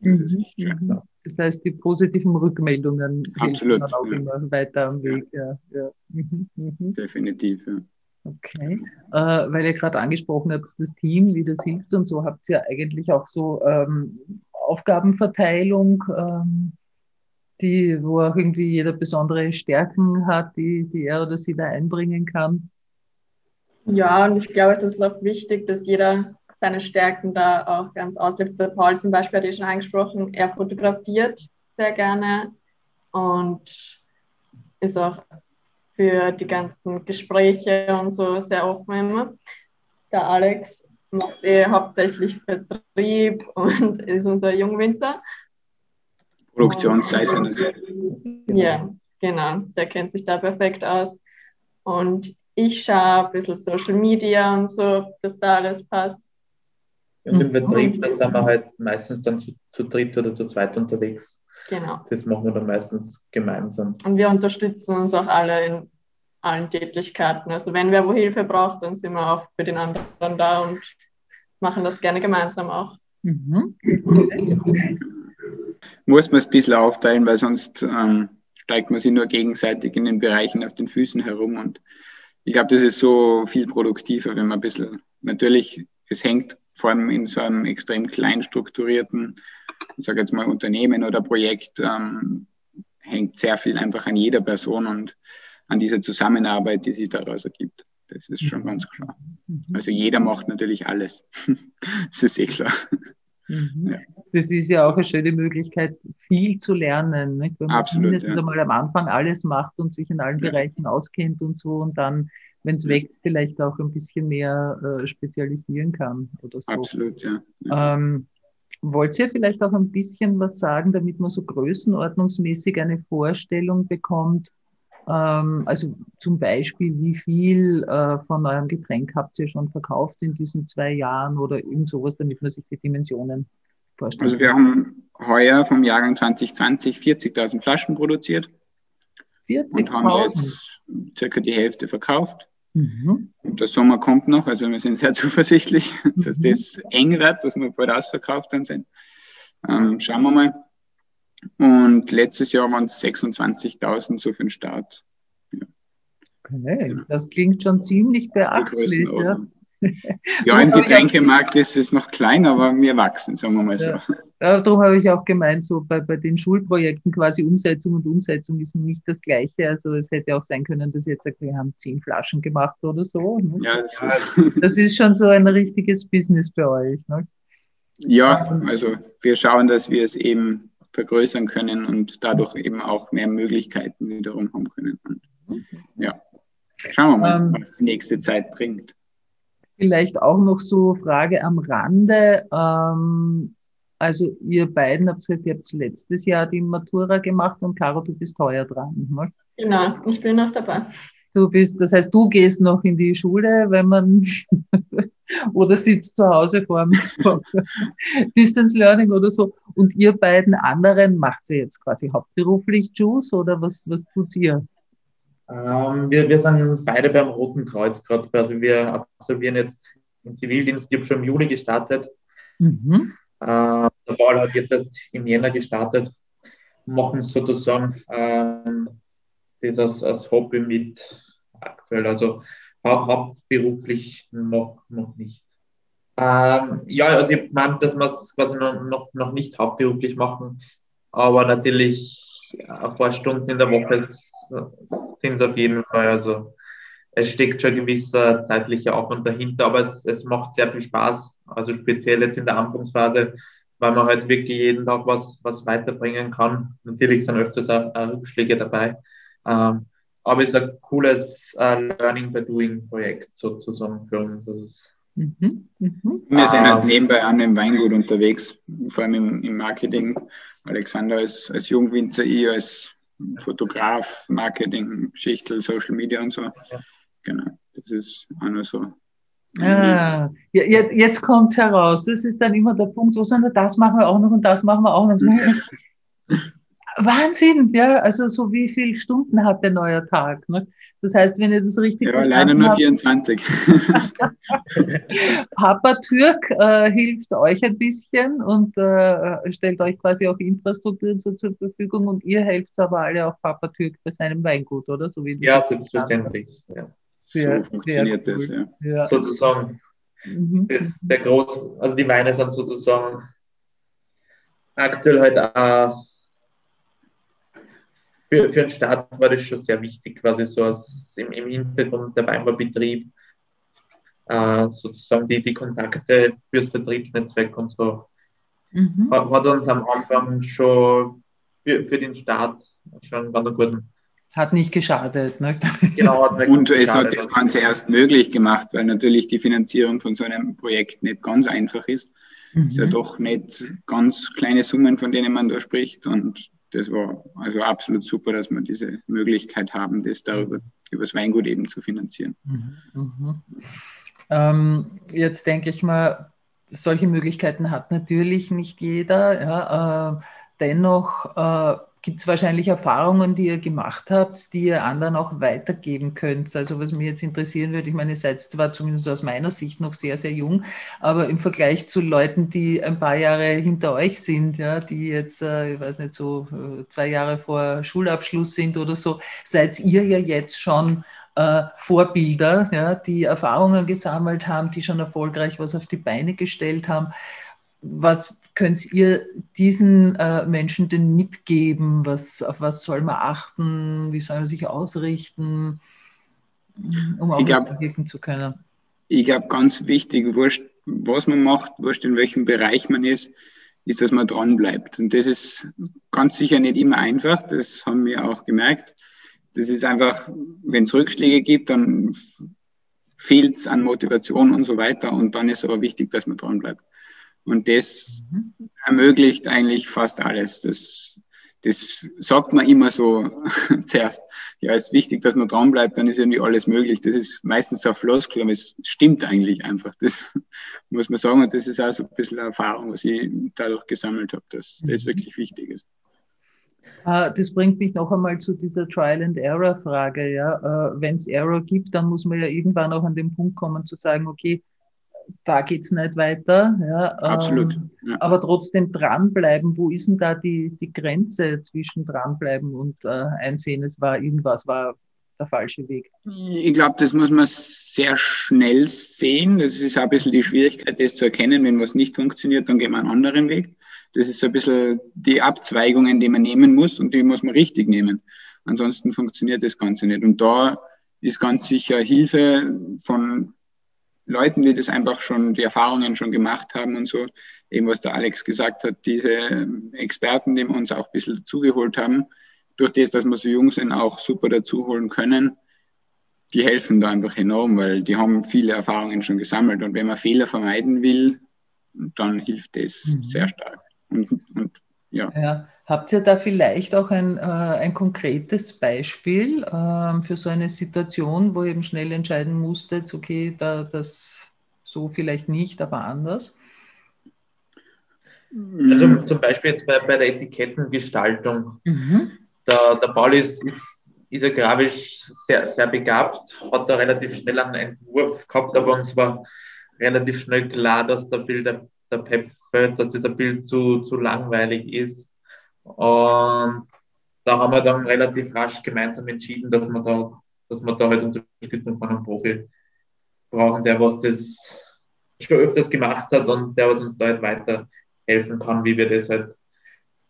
das, mhm. ist echt schön. Das heißt, die positiven Rückmeldungen helfen dann auch ja. immer weiter am Weg. Ja. Ja. Ja. Mhm. Mhm. Definitiv, ja. Okay, äh, weil ihr gerade angesprochen habt, das Team, wie das hilft und so, habt ihr eigentlich auch so ähm, Aufgabenverteilung, ähm, die, wo auch irgendwie jeder besondere Stärken hat, die, die er oder sie da einbringen kann. Ja, und ich glaube, das ist auch wichtig, dass jeder seine Stärken da auch ganz auslebt. Der Paul zum Beispiel hat ja schon angesprochen, er fotografiert sehr gerne und ist auch für die ganzen Gespräche und so sehr offen immer. Der Alex macht eh hauptsächlich Vertrieb und ist unser Jungwinzer. Produktionsseite natürlich. Ja, genau. Der kennt sich da perfekt aus. Und ich schaue ein bisschen Social Media und so, dass da alles passt. Und im Vertrieb, da sind wir halt meistens dann zu, zu dritt oder zu zweit unterwegs. Genau. Das machen wir dann meistens gemeinsam. Und wir unterstützen uns auch alle in allen Tätigkeiten. Also wenn wer wo Hilfe braucht, dann sind wir auch für den anderen da und machen das gerne gemeinsam auch. Mhm. Muss man es ein bisschen aufteilen, weil sonst ähm, steigt man sich nur gegenseitig in den Bereichen auf den Füßen herum. Und ich glaube, das ist so viel produktiver, wenn man ein bisschen, natürlich, es hängt vor allem in so einem extrem klein strukturierten, ich sage jetzt mal Unternehmen oder Projekt, ähm, hängt sehr viel einfach an jeder Person und an dieser Zusammenarbeit, die sich daraus ergibt. Das ist schon ganz klar. Also jeder macht natürlich alles. Das ist eh klar. Mhm. Ja. Das ist ja auch eine schöne Möglichkeit, viel zu lernen, nicht? Wenn man Absolut, mindestens ja. einmal am Anfang alles macht und sich in allen ja. Bereichen auskennt und so und dann, wenn es ja. wächst, vielleicht auch ein bisschen mehr äh, spezialisieren kann oder so. Absolut, ja. ja. Ähm, Wollt ihr vielleicht auch ein bisschen was sagen, damit man so größenordnungsmäßig eine Vorstellung bekommt? Ähm, also zum Beispiel, wie viel äh, von eurem Getränk habt ihr schon verkauft in diesen zwei Jahren oder irgend sowas, damit man sich die Dimensionen vorstellt? Also wir haben heuer vom Jahrgang zwanzig zwanzig vierzigtausend Flaschen produziert. vierzigtausend? Und haben jetzt circa die Hälfte verkauft. Mhm. Und der Sommer kommt noch, also wir sind sehr zuversichtlich, dass das eng wird, dass wir bald ausverkauft dann sind. Ähm, schauen wir mal. Und letztes Jahr waren es sechsundzwanzigtausend, so für den Start. Ja. Okay, genau. Das klingt schon ziemlich beachtlich. Ja. Ja, im Getränkemarkt ist es noch klein, aber wir wachsen, sagen wir mal so. Ja, darum habe ich auch gemeint, so bei, bei den Schulprojekten quasi Umsetzung und Umsetzung ist nicht das Gleiche. Also es hätte auch sein können, dass jetzt wir haben zehn Flaschen gemacht oder so. Ne? Ja, das, ja ist das ist schon so ein richtiges Business bei euch. Ne? Ja, also wir schauen, dass wir es eben vergrößern können und dadurch eben auch mehr Möglichkeiten wiederum haben können. Und, ja, schauen wir mal, was die nächste Zeit bringt. Vielleicht auch noch so Frage am Rande. Ähm, also ihr beiden habt gesagt, ihr habt letztes Jahr die Matura gemacht und Caro, du bist heuer dran. Ne? Genau, ich bin noch dabei. Du bist, das heißt, du gehst noch in die Schule, wenn man oder sitzt zu Hause vor Distance Learning oder so. Und ihr beiden anderen macht ihr jetzt quasi hauptberuflich Juice oder was, was tut ihr? Ähm, wir, wir sind beide beim Roten Kreuz gerade. Also wir absolvieren jetzt den Zivildienst. Ich habe schon im Juli gestartet. Mhm. Äh, der Paul hat jetzt erst im Jänner gestartet. Machen sozusagen ähm, das als, als Hobby mit aktuell. Also hau hauptberuflich noch, noch nicht. Ähm, ja, also ich meine, dass wir es quasi noch, noch, noch nicht hauptberuflich machen. Aber natürlich ein paar Stunden in der Woche ist sind es auf jeden Fall, also es steckt schon gewisser zeitlicher Aufwand dahinter, aber es, es macht sehr viel Spaß, also speziell jetzt in der Anfangsphase, weil man halt wirklich jeden Tag was, was weiterbringen kann. Natürlich sind öfters auch Rückschläge dabei, ähm, aber es ist ein cooles äh, Learning-by-Doing-Projekt sozusagen für uns. Das ist, mhm, mhm. Wir sind halt nebenbei an dem Weingut unterwegs, vor allem im, im Marketing. Alexander als, als Jungwinzer, ich als Fotograf, Marketing, Schichtel, Social Media und so. Ja. Genau, das ist auch nur so. Ah, jetzt jetzt kommt es heraus. Das ist dann immer der Punkt, wo sagen wir, das machen wir auch noch und das machen wir auch noch. Wahnsinn, ja, also so wie viele Stunden hat der neue Tag? Ne? Das heißt, wenn ihr das richtig... Ja, leider nur vierundzwanzig. Papa Türk äh, hilft euch ein bisschen und äh, stellt euch quasi auch Infrastrukturen so zur Verfügung und ihr helft aber alle auch Papa Türk bei seinem Weingut, oder? So wie ja, selbstverständlich. Ja. Sehr, so funktioniert cool. das, ja. ja. Sozusagen, mhm. das, der groß, also die Weine sind sozusagen aktuell halt auch... Für, für den Staat war das schon sehr wichtig, quasi so als im, im Hintergrund der Weinbaubetrieb, äh, sozusagen die, die Kontakte fürs Vertriebsnetzwerk und so. Mhm. Hat, hat uns am Anfang schon für, für den Staat schon ganz gut. Hat nicht geschadet. Ne? Genau, hat nicht und geschadet. Es hat das Ganze erst möglich gemacht, weil natürlich die Finanzierung von so einem Projekt nicht ganz einfach ist. Mhm. Es ist ja doch nicht ganz kleine Summen, von denen man da spricht und das war also absolut super, dass wir diese Möglichkeit haben, das darüber, über das Weingut eben zu finanzieren. Mhm, mhm. Ähm, jetzt denke ich mal, solche Möglichkeiten hat natürlich nicht jeder. Ja, äh, dennoch äh, gibt es wahrscheinlich Erfahrungen, die ihr gemacht habt, die ihr anderen auch weitergeben könnt. Also was mich jetzt interessieren würde, ich meine, ihr seid zwar zumindest aus meiner Sicht noch sehr, sehr jung, aber im Vergleich zu Leuten, die ein paar Jahre hinter euch sind, ja, die jetzt, ich weiß nicht, so zwei Jahre vor Schulabschluss sind oder so, seid ihr ja jetzt schon äh, Vorbilder, ja, die Erfahrungen gesammelt haben, die schon erfolgreich was auf die Beine gestellt haben. Was könnt ihr diesen äh, Menschen denn mitgeben? Was, auf was soll man achten? Wie soll man sich ausrichten, um auch helfen zu können? Ich glaube, ganz wichtig, wurscht, was man macht, wurscht in welchem Bereich man ist, ist, dass man dran bleibt. Und das ist ganz sicher nicht immer einfach, das haben wir auch gemerkt. Das ist einfach, wenn es Rückschläge gibt, dann fehlt es an Motivation und so weiter. Und dann ist aber wichtig, dass man dran bleibt. Und das mhm. ermöglicht eigentlich fast alles. Das, das sagt man immer so zuerst. Ja, es ist wichtig, dass man dran bleibt, dann ist irgendwie alles möglich. Das ist meistens so ein Floskel, aber es stimmt eigentlich einfach. Das muss man sagen. Und das ist auch so ein bisschen eine Erfahrung, was ich dadurch gesammelt habe, dass das wirklich wichtig ist. Das bringt mich noch einmal zu dieser Trial-and-Error-Frage. Ja? Wenn es Error gibt, dann muss man ja irgendwann auch an den Punkt kommen, zu sagen, okay, da geht es nicht weiter. Ja? Absolut. Ähm, ja. Aber trotzdem dranbleiben, wo ist denn da die, die Grenze zwischen dranbleiben und äh, einsehen, es war irgendwas, war der falsche Weg? Ich glaube, das muss man sehr schnell sehen. Das ist auch ein bisschen die Schwierigkeit, das zu erkennen. Wenn was nicht funktioniert, dann gehen wir einen anderen Weg. Das ist so ein bisschen die Abzweigungen, die man nehmen muss, und die muss man richtig nehmen. Ansonsten funktioniert das Ganze nicht. Und da ist ganz sicher Hilfe von Leuten, die das einfach schon, die Erfahrungen schon gemacht haben und so. Eben was der Alex gesagt hat, diese Experten, die wir uns auch ein bisschen dazugeholt haben, durch das, dass wir so jung sind, auch super dazuholen können, die helfen da einfach enorm, weil die haben viele Erfahrungen schon gesammelt. Und wenn man Fehler vermeiden will, dann hilft das mhm. sehr stark. Und, und, ja. Ja. Habt ihr da vielleicht auch ein, äh, ein konkretes Beispiel äh, für so eine Situation, wo ihr eben schnell entscheiden musstet, okay, da, das so vielleicht nicht, aber anders? Also zum Beispiel jetzt bei, bei der Etikettengestaltung. Mhm. Der, der Pauli ist, ist, ist ja grafisch sehr, sehr begabt, hat da relativ schnell einen Entwurf gehabt, aber uns war relativ schnell klar, dass der Bild der, der Pep dass dieser Bild zu, zu langweilig ist. Und da haben wir dann relativ rasch gemeinsam entschieden, dass wir da, dass wir da halt Unterstützung von einem Profi brauchen, der was das schon öfters gemacht hat und der was uns da halt weiterhelfen kann, wie wir das halt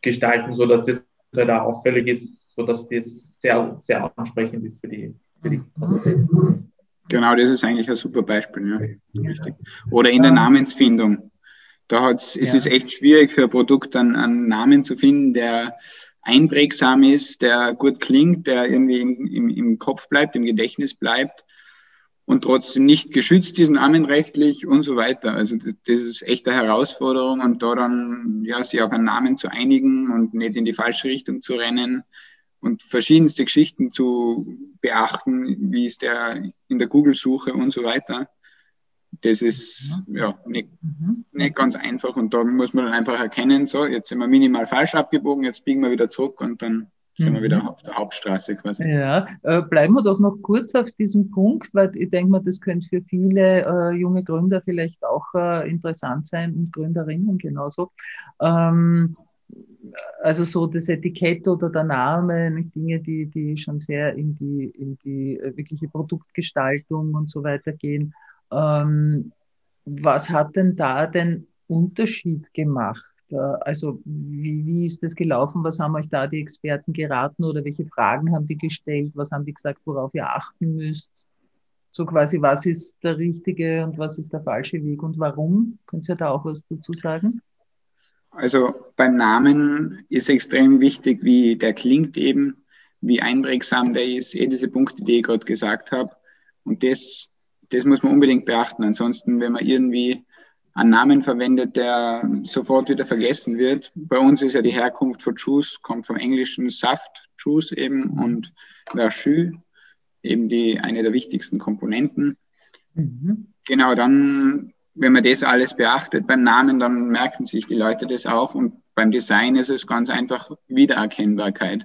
gestalten, sodass das halt auch auffällig ist, sodass das sehr, sehr ansprechend ist für die, für die Konsumenten. Genau, das ist eigentlich ein super Beispiel. Ja. Richtig. Oder in der Namensfindung. Da hat's, ist ja. es echt schwierig für ein Produkt, einen, einen Namen zu finden, der einprägsam ist, der gut klingt, der irgendwie im, im, im Kopf bleibt, im Gedächtnis bleibt und trotzdem nicht geschützt ist, namenrechtlich und so weiter. Also das, das ist echt eine Herausforderung, und da dann ja, sich auf einen Namen zu einigen und nicht in die falsche Richtung zu rennen und verschiedenste Geschichten zu beachten, wie ist der in der Google-Suche und so weiter. Das ist ja nicht, mhm. nicht ganz einfach, und da muss man dann einfach erkennen, so, jetzt sind wir minimal falsch abgebogen, jetzt biegen wir wieder zurück und dann sind mhm. wir wieder auf der Hauptstraße quasi. Ja, äh, bleiben wir doch noch kurz auf diesem Punkt, weil ich denke mal, das könnte für viele äh, junge Gründer vielleicht auch äh, interessant sein, und Gründerinnen genauso. Ähm, also so das Etikett oder der Name, nicht Dinge, die, die schon sehr in die, in die wirkliche Produktgestaltung und so weiter gehen. Ähm, was hat denn da den Unterschied gemacht? Äh, also wie, wie ist das gelaufen? Was haben euch da die Experten geraten, oder welche Fragen haben die gestellt? Was haben die gesagt, worauf ihr achten müsst? So quasi, was ist der richtige und was ist der falsche Weg und warum? Könnt ihr da auch was dazu sagen? Also beim Namen ist extrem wichtig, wie der klingt eben, wie einprägsam der ist, eh diese Punkte, die ich gerade gesagt habe. Und das Das muss man unbedingt beachten. Ansonsten, wenn man irgendwie einen Namen verwendet, der sofort wieder vergessen wird. Bei uns ist ja die Herkunft von Juice, kommt vom englischen Saft, Juice eben, und Verjus, eben die, eine der wichtigsten Komponenten. Mhm. Genau, dann, wenn man das alles beachtet beim Namen, dann merken sich die Leute das auch. Und beim Design ist es ganz einfach Wiedererkennbarkeit,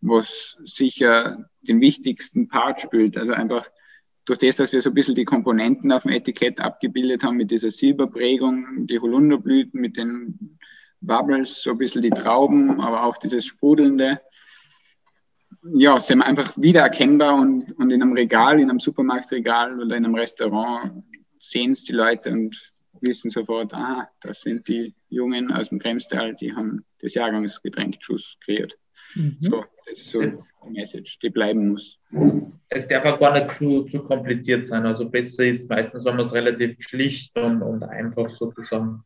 was sicher den wichtigsten Part spielt. Also einfach, durch das, dass wir so ein bisschen die Komponenten auf dem Etikett abgebildet haben, mit dieser Silberprägung, die Holunderblüten, mit den Bubbles, so ein bisschen die Trauben, aber auch dieses Sprudelnde. Ja, sind wir einfach wiedererkennbar, und, und in einem Regal, in einem Supermarktregal oder in einem Restaurant sehen es die Leute und wissen sofort, ah, das sind die Jungen aus dem Kremstal, die haben das Jahrgangsgetränk JUZZZ kreiert. Mhm. So, das ist so eine Message, die bleiben muss. Es darf auch gar nicht zu, zu kompliziert sein. Also besser ist meistens, wenn man es relativ schlicht und, und einfach sozusagen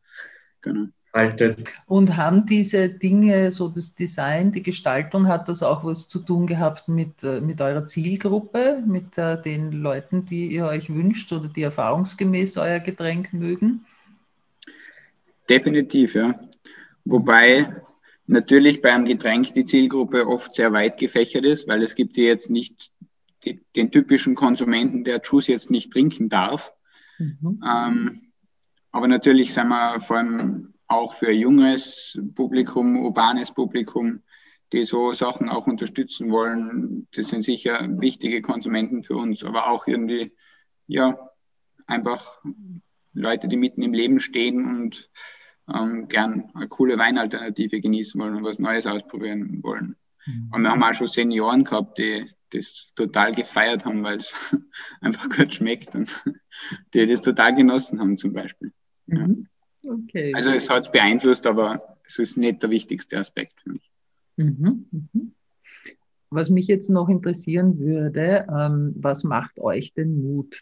genau. haltet. Und haben diese Dinge, so das Design, die Gestaltung, hat das auch was zu tun gehabt mit, mit eurer Zielgruppe, mit uh, den Leuten, die ihr euch wünscht oder die erfahrungsgemäß euer Getränk mögen? Definitiv, ja. Wobei natürlich beim Getränk die Zielgruppe oft sehr weit gefächert ist, weil es gibt ja jetzt nicht die, den typischen Konsumenten, der Juice jetzt nicht trinken darf. Mhm. Ähm, aber natürlich sind wir vor allem auch für junges Publikum, urbanes Publikum, die so Sachen auch unterstützen wollen, das sind sicher wichtige Konsumenten für uns, aber auch irgendwie, ja, einfach Leute, die mitten im Leben stehen und ähm, gern eine coole Weinalternative genießen wollen und was Neues ausprobieren wollen. Mhm. Und wir haben auch schon Senioren gehabt, die das total gefeiert haben, weil es einfach gut schmeckt und die das total genossen haben zum Beispiel. Mhm. Ja. Okay. Also es hat es beeinflusst, aber es ist nicht der wichtigste Aspekt für mich. Was mich jetzt noch interessieren würde, ähm, was macht euch denn Mut?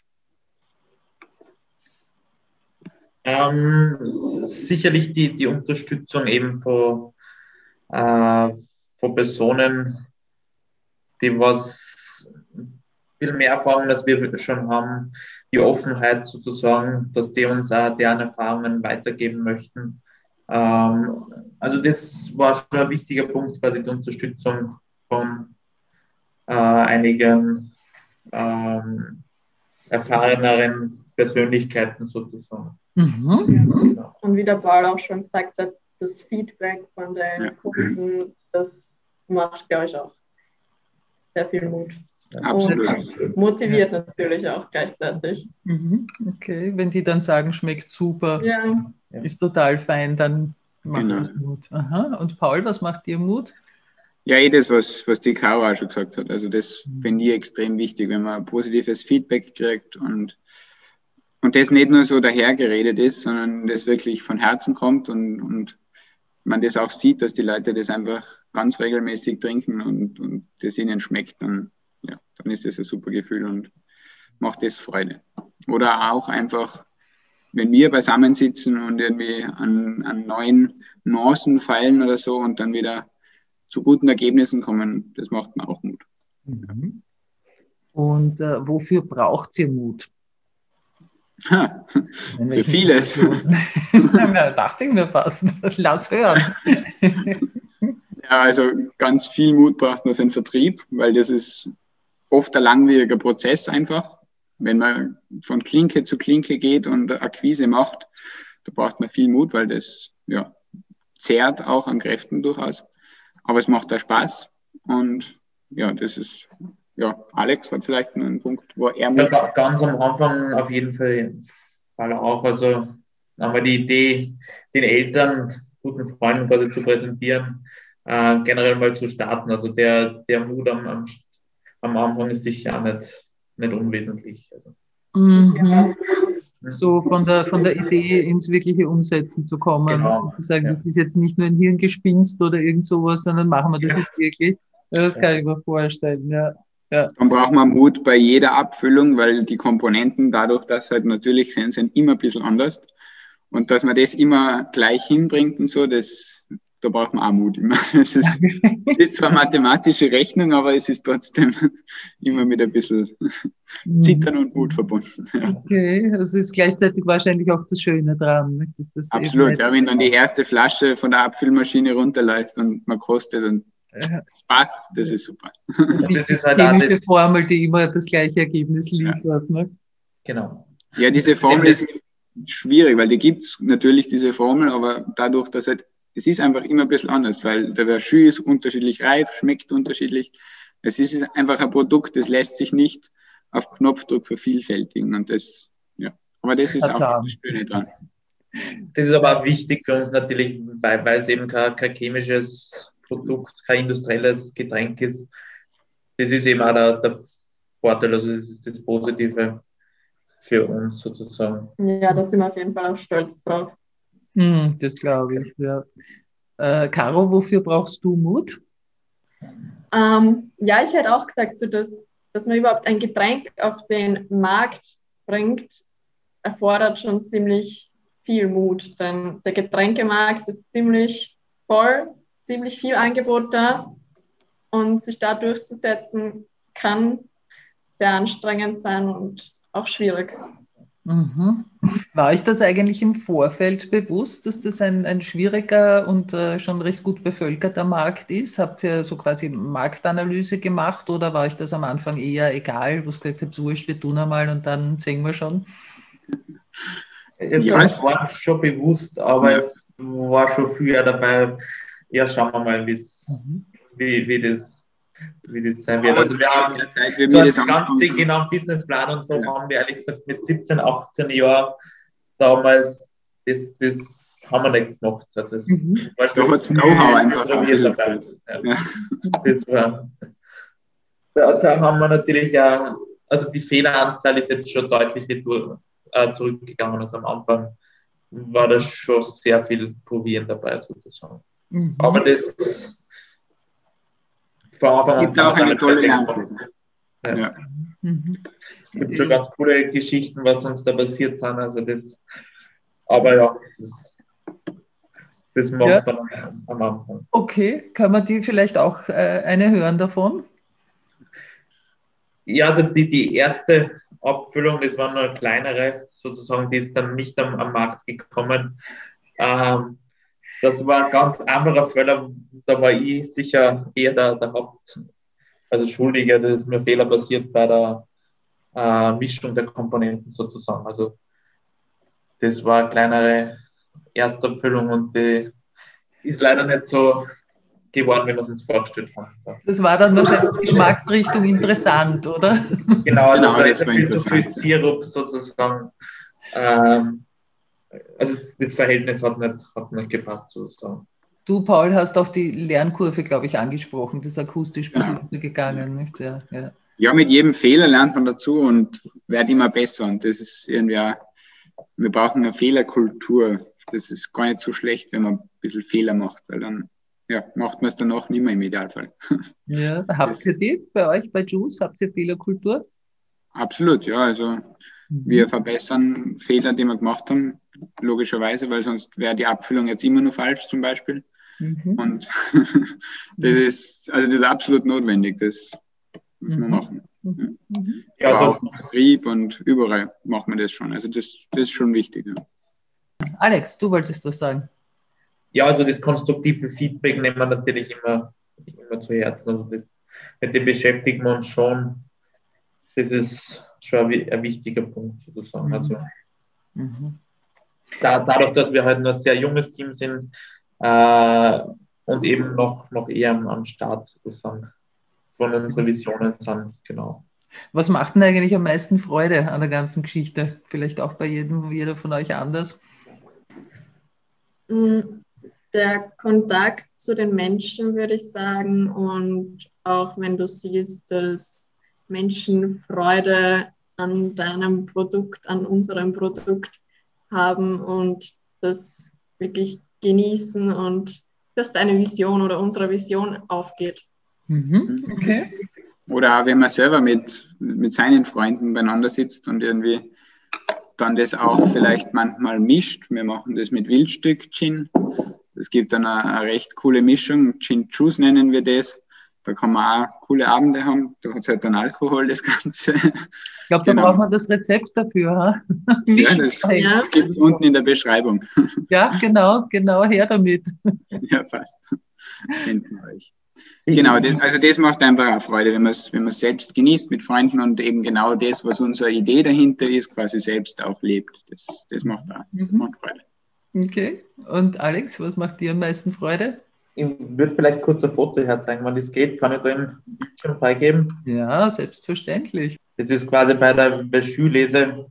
Ähm, sicherlich die, die Unterstützung eben von, äh, von Personen, die was viel mehr Erfahrung, als wir schon haben, die Offenheit sozusagen, dass die uns auch deren Erfahrungen weitergeben möchten. Also das war schon ein wichtiger Punkt, quasi die Unterstützung von äh, einigen ähm, erfahreneren Persönlichkeiten sozusagen. Mhm. Ja. Und wie der Paul auch schon gesagt hat, das Feedback von den ja. Kunden, das macht, glaube ich, auch sehr viel Mut. Absolut. Und motiviert ja. natürlich auch gleichzeitig. Mhm. Okay, wenn die dann sagen, schmeckt super. Ja. Ja. Ist total fein, dann macht genau. uns Mut. Aha. Und Paul, was macht dir Mut? Ja, eh das, was, was die Caro auch schon gesagt hat. Also das mhm. finde ich extrem wichtig, wenn man positives Feedback kriegt und, und das nicht nur so dahergeredet ist, sondern das wirklich von Herzen kommt und, und man das auch sieht, dass die Leute das einfach ganz regelmäßig trinken und, und das ihnen schmeckt, dann, ja, dann ist das ein super Gefühl und macht das Freude. Oder auch einfach, wenn wir beisammensitzen und irgendwie an, an neuen Nuancen feilen oder so und dann wieder zu guten Ergebnissen kommen, das macht mir auch Mut. Mhm. Und äh, wofür braucht ihr Mut? Ha, für vieles. Na, dachte ich mir fast. Lass hören. Ja, also ganz viel Mut braucht man für den Vertrieb, weil das ist oft ein langwieriger Prozess einfach. Wenn man von Klinke zu Klinke geht und Akquise macht, da braucht man viel Mut, weil das ja, zehrt auch an Kräften durchaus. Aber es macht auch Spaß. Und ja, das ist, ja, Alex hat vielleicht einen Punkt, wo er Mut ja, ganz am Anfang auf jeden Fall, weil auch, also haben wir die Idee, den Eltern, guten Freunden quasi zu präsentieren, äh, generell mal zu starten. Also der, der Mut am, am, am Anfang ist sicher auch nicht nicht unwesentlich. Also. Mhm. So von der, von der Idee ins wirkliche Umsetzen zu kommen. Genau. Zu sagen, ja. das ist jetzt nicht nur ein Hirngespinst oder irgend sowas, sondern machen wir das ja. jetzt wirklich. Ja, das ja. kann ich mir vorstellen. Ja. Ja. Dann braucht man Mut bei jeder Abfüllung, weil die Komponenten dadurch, dass halt natürlich sind, sind immer ein bisschen anders. Und dass man das immer gleich hinbringt und so, das, da braucht man auch Mut immer. Es ist, ist zwar mathematische Rechnung, aber es ist trotzdem immer mit ein bisschen Zittern und Mut verbunden. Ja. Okay, das ist gleichzeitig wahrscheinlich auch das Schöne dran. Dass das absolut, ja, wenn dann die erste Flasche von der Abfüllmaschine runterläuft und man kostet und es passt, das ist super. Und das ist halt auch die Formel, die immer das gleiche Ergebnis liefert. Ja. Ne? Genau. Ja, diese Formel ist schwierig, weil die gibt es natürlich, diese Formel, aber dadurch, dass halt es ist einfach immer ein bisschen anders, weil der Verjus ist unterschiedlich reif, schmeckt unterschiedlich. Es ist einfach ein Produkt, das lässt sich nicht auf Knopfdruck vervielfältigen. Und das, ja. Aber das ist auch das Schöne dran. Das ist aber auch wichtig für uns natürlich, weil, weil es eben kein, kein chemisches Produkt, kein industrielles Getränk ist. Das ist eben auch der, der Vorteil, also das ist das Positive für uns sozusagen. Ja, da sind wir auf jeden Fall auch stolz drauf. Das glaube ich, ja. Äh, Caro, wofür brauchst du Mut? Ähm, ja, ich hätte auch gesagt, so dass, dass man überhaupt ein Getränk auf den Markt bringt, erfordert schon ziemlich viel Mut, denn der Getränkemarkt ist ziemlich voll, ziemlich viel Angebot da und sich da durchzusetzen kann sehr anstrengend sein und auch schwierig. Mhm. War euch das eigentlich im Vorfeld bewusst, dass das ein, ein schwieriger und äh, schon recht gut bevölkerter Markt ist? Habt ihr so quasi Marktanalyse gemacht oder war euch das am Anfang eher egal, wo es gesagt habt, so ist, wir tun einmal und dann sehen wir schon? Es ja, war schon bewusst, aber ja. es war schon viel dabei. Ja, schauen wir mal, mhm. wie, wie das wie das sein wird. Also wir haben jetzt so einen ganz genauen Businessplan und so ja. haben wir ehrlich gesagt mit siebzehn, achtzehn Jahren damals, das, das haben wir nicht gemacht. Also es mhm. war schon da hat das Know-how einfach dabei. Ja. Ja. Das war, da, da haben wir natürlich auch, also die Fehleranzahl ist jetzt schon deutlich zurückgegangen. Also am Anfang war da schon sehr viel Probieren dabei, sozusagen. Mhm. Aber das Es gibt auch eine tolle Lernkurve. Ja. Ja. Mhm. Es gibt schon ganz coole Geschichten, was uns da passiert sind. Also das, aber ja, das, das macht ja. man am Anfang. Okay, kann man die vielleicht auch äh, eine hören davon? Ja, also die, die erste Abfüllung, das waren nur kleinere, sozusagen, die ist dann nicht am, am Markt gekommen. Ähm, Das war ein ganz anderer Fehler, da war ich sicher eher der, der Haupt, also Schuldige, das ist mir Fehler passiert bei der äh, Mischung der Komponenten sozusagen. Also das war eine kleinere Erstabfüllung und die ist leider nicht so geworden, wie wir es uns vorgestellt haben. Das war dann wahrscheinlich die Geschmacksrichtung interessant, oder? Genau, also genau, das war viel zu viel Sirup sozusagen. Ähm, Also das Verhältnis hat nicht, hat nicht gepasst sozusagen. Du, Paul, hast auch die Lernkurve, glaube ich, angesprochen, das ist akustisch ein bisschen untergegangen, nicht? Ja, ja. ja, mit jedem Fehler lernt man dazu und wird immer besser. Und das ist irgendwie auch, wir brauchen eine Fehlerkultur. Das ist gar nicht so schlecht, wenn man ein bisschen Fehler macht, weil dann ja, macht man es dann auch nicht mehr im Idealfall. Ja, habt das, ihr die bei euch, bei JUZZZ? Habt ihr Fehlerkultur? Absolut, ja. Also wir verbessern Fehler, die wir gemacht haben. Logischerweise, weil sonst wäre die Abfüllung jetzt immer nur falsch zum Beispiel. Mhm. Und das ist, also das ist absolut notwendig, das muss man machen. Mhm. Ja, also auch im Betrieb und überall macht man das schon. Also das, das ist schon wichtig. Ja. Alex, du wolltest was sagen. Ja, also das konstruktive Feedback nehmen wir natürlich immer, immer zu Herzen. Also das, mit dem beschäftigen wir uns schon. Das ist schon ein, ein wichtiger Punkt sozusagen. Also, mhm. Da, dadurch, dass wir halt ein sehr junges Team sind äh, und eben noch, noch eher am Start sozusagen von unseren Visionen sind, genau. Was macht denn eigentlich am meisten Freude an der ganzen Geschichte? Vielleicht auch bei jedem, jeder von euch anders. Der Kontakt zu den Menschen, würde ich sagen, und auch wenn du siehst, dass Menschen Freude an deinem Produkt, an unserem Produkt haben und das wirklich genießen und dass deine Vision oder unsere Vision aufgeht. Mhm, okay. Oder auch wenn man selber mit, mit seinen Freunden beieinander sitzt und irgendwie dann das auch vielleicht manchmal mischt. Wir machen das mit Wildstück-Gin. Es gibt dann eine, eine recht coole Mischung. Gin-Juice nennen wir das. Da kann man auch coole Abende haben. Da hat es halt dann Alkohol, das Ganze. Ich glaube, da genau. braucht man das Rezept dafür. Ja, das, ja. das gibt es unten in der Beschreibung. Ja, genau, genau, her damit. Ja, passt. Senden wir euch. Genau, das, also das macht einfach auch Freude, wenn man es wenn man es selbst genießt mit Freunden und eben genau das, was unsere Idee dahinter ist, quasi selbst auch lebt. Das, das macht auch mhm. macht Freude. Okay, und Alex, was macht dir am meisten Freude? Ich würde vielleicht kurz ein Foto herzeigen, wenn das geht. Kann ich da im Bildschirm freigeben? Ja, selbstverständlich. Das ist quasi bei der Schüllese.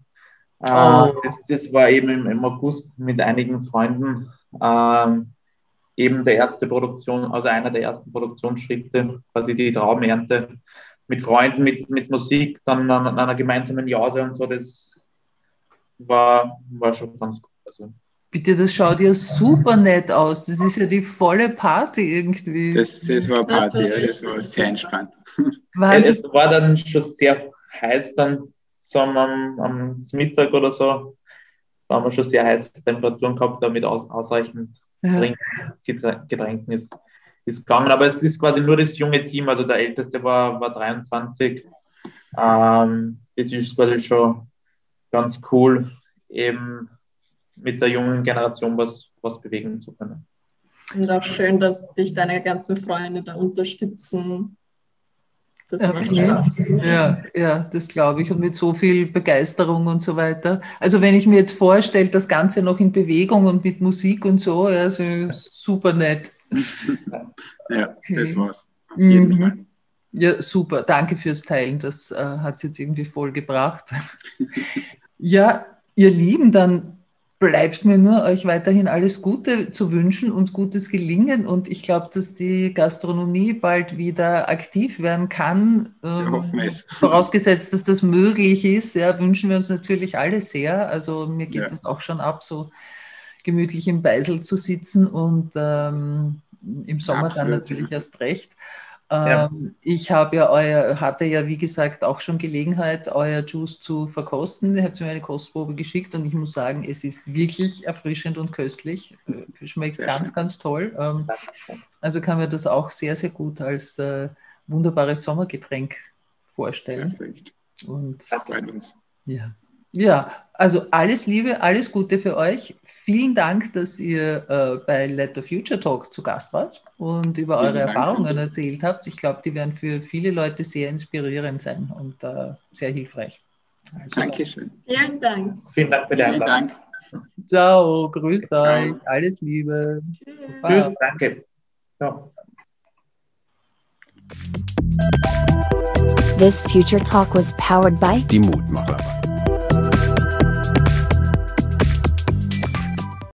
Oh. Äh, das, das war eben im, im August mit einigen Freunden äh, eben der erste Produktion, also einer der ersten Produktionsschritte, quasi die Traubenernte mit Freunden, mit, mit Musik, dann an, an einer gemeinsamen Jause und so. Das war, war schon ganz gut. Also, bitte, das schaut ja super nett aus. Das ist ja die volle Party irgendwie. Das, das war Party, das war, ja. das war sehr entspannt. Es war dann schon sehr heiß, dann so am, am Mittag oder so. Da haben wir schon sehr heiße Temperaturen gehabt, damit ausreichend Getränken, Getränken ist, ist gegangen. Aber es ist quasi nur das junge Team, also der Älteste war, war dreiundzwanzig. Ähm, das ist quasi schon ganz cool. eben mit der jungen Generation was, was bewegen zu können. Und auch schön, dass dich deine ganzen Freunde da unterstützen. Das ja, macht Spaß. Ja, ja, das glaube ich. Und mit so viel Begeisterung und so weiter. Also wenn ich mir jetzt vorstelle, das Ganze noch in Bewegung und mit Musik und so, ja, also super nett. Ja, das war's. Auf jeden mhm. Fall. Ja, super. Danke fürs Teilen. Das äh, hat es jetzt irgendwie voll gebracht. Ja, ihr Lieben, dann bleibt mir nur, euch weiterhin alles Gute zu wünschen und gutes Gelingen. Und ich glaube, dass die Gastronomie bald wieder aktiv werden kann. Ähm, hoffen es. Vorausgesetzt, dass das möglich ist, ja, wünschen wir uns natürlich alle sehr. Also mir geht ja. das auch schon ab, so gemütlich im Beisel zu sitzen und ähm, im Sommer Absolut. Dann natürlich erst recht. Ähm, ja. Ich habe ja euer, hatte ja, wie gesagt, auch schon Gelegenheit, euer Juice zu verkosten. Ihr habt mir eine Kostprobe geschickt und ich muss sagen, es ist wirklich erfrischend und köstlich. Schmeckt sehr ganz, schön. ganz toll. Ähm, also kann mir das auch sehr, sehr gut als äh, wunderbares Sommergetränk vorstellen. Perfekt. Und, ja. ja, also alles Liebe, alles Gute für euch. Vielen Dank, dass ihr äh, bei Let The Future Talk zu Gast wart und über eure Vielen Erfahrungen Dank. erzählt habt. Ich glaube, die werden für viele Leute sehr inspirierend sein und äh, sehr hilfreich. Also, Dankeschön. Vielen Dank. Vielen Dank für die Einladung. Ciao, grüß euch. Alles Liebe. Tschüss. Tschüss, danke. Ciao. This Future Talk was powered by Die Mutmacher.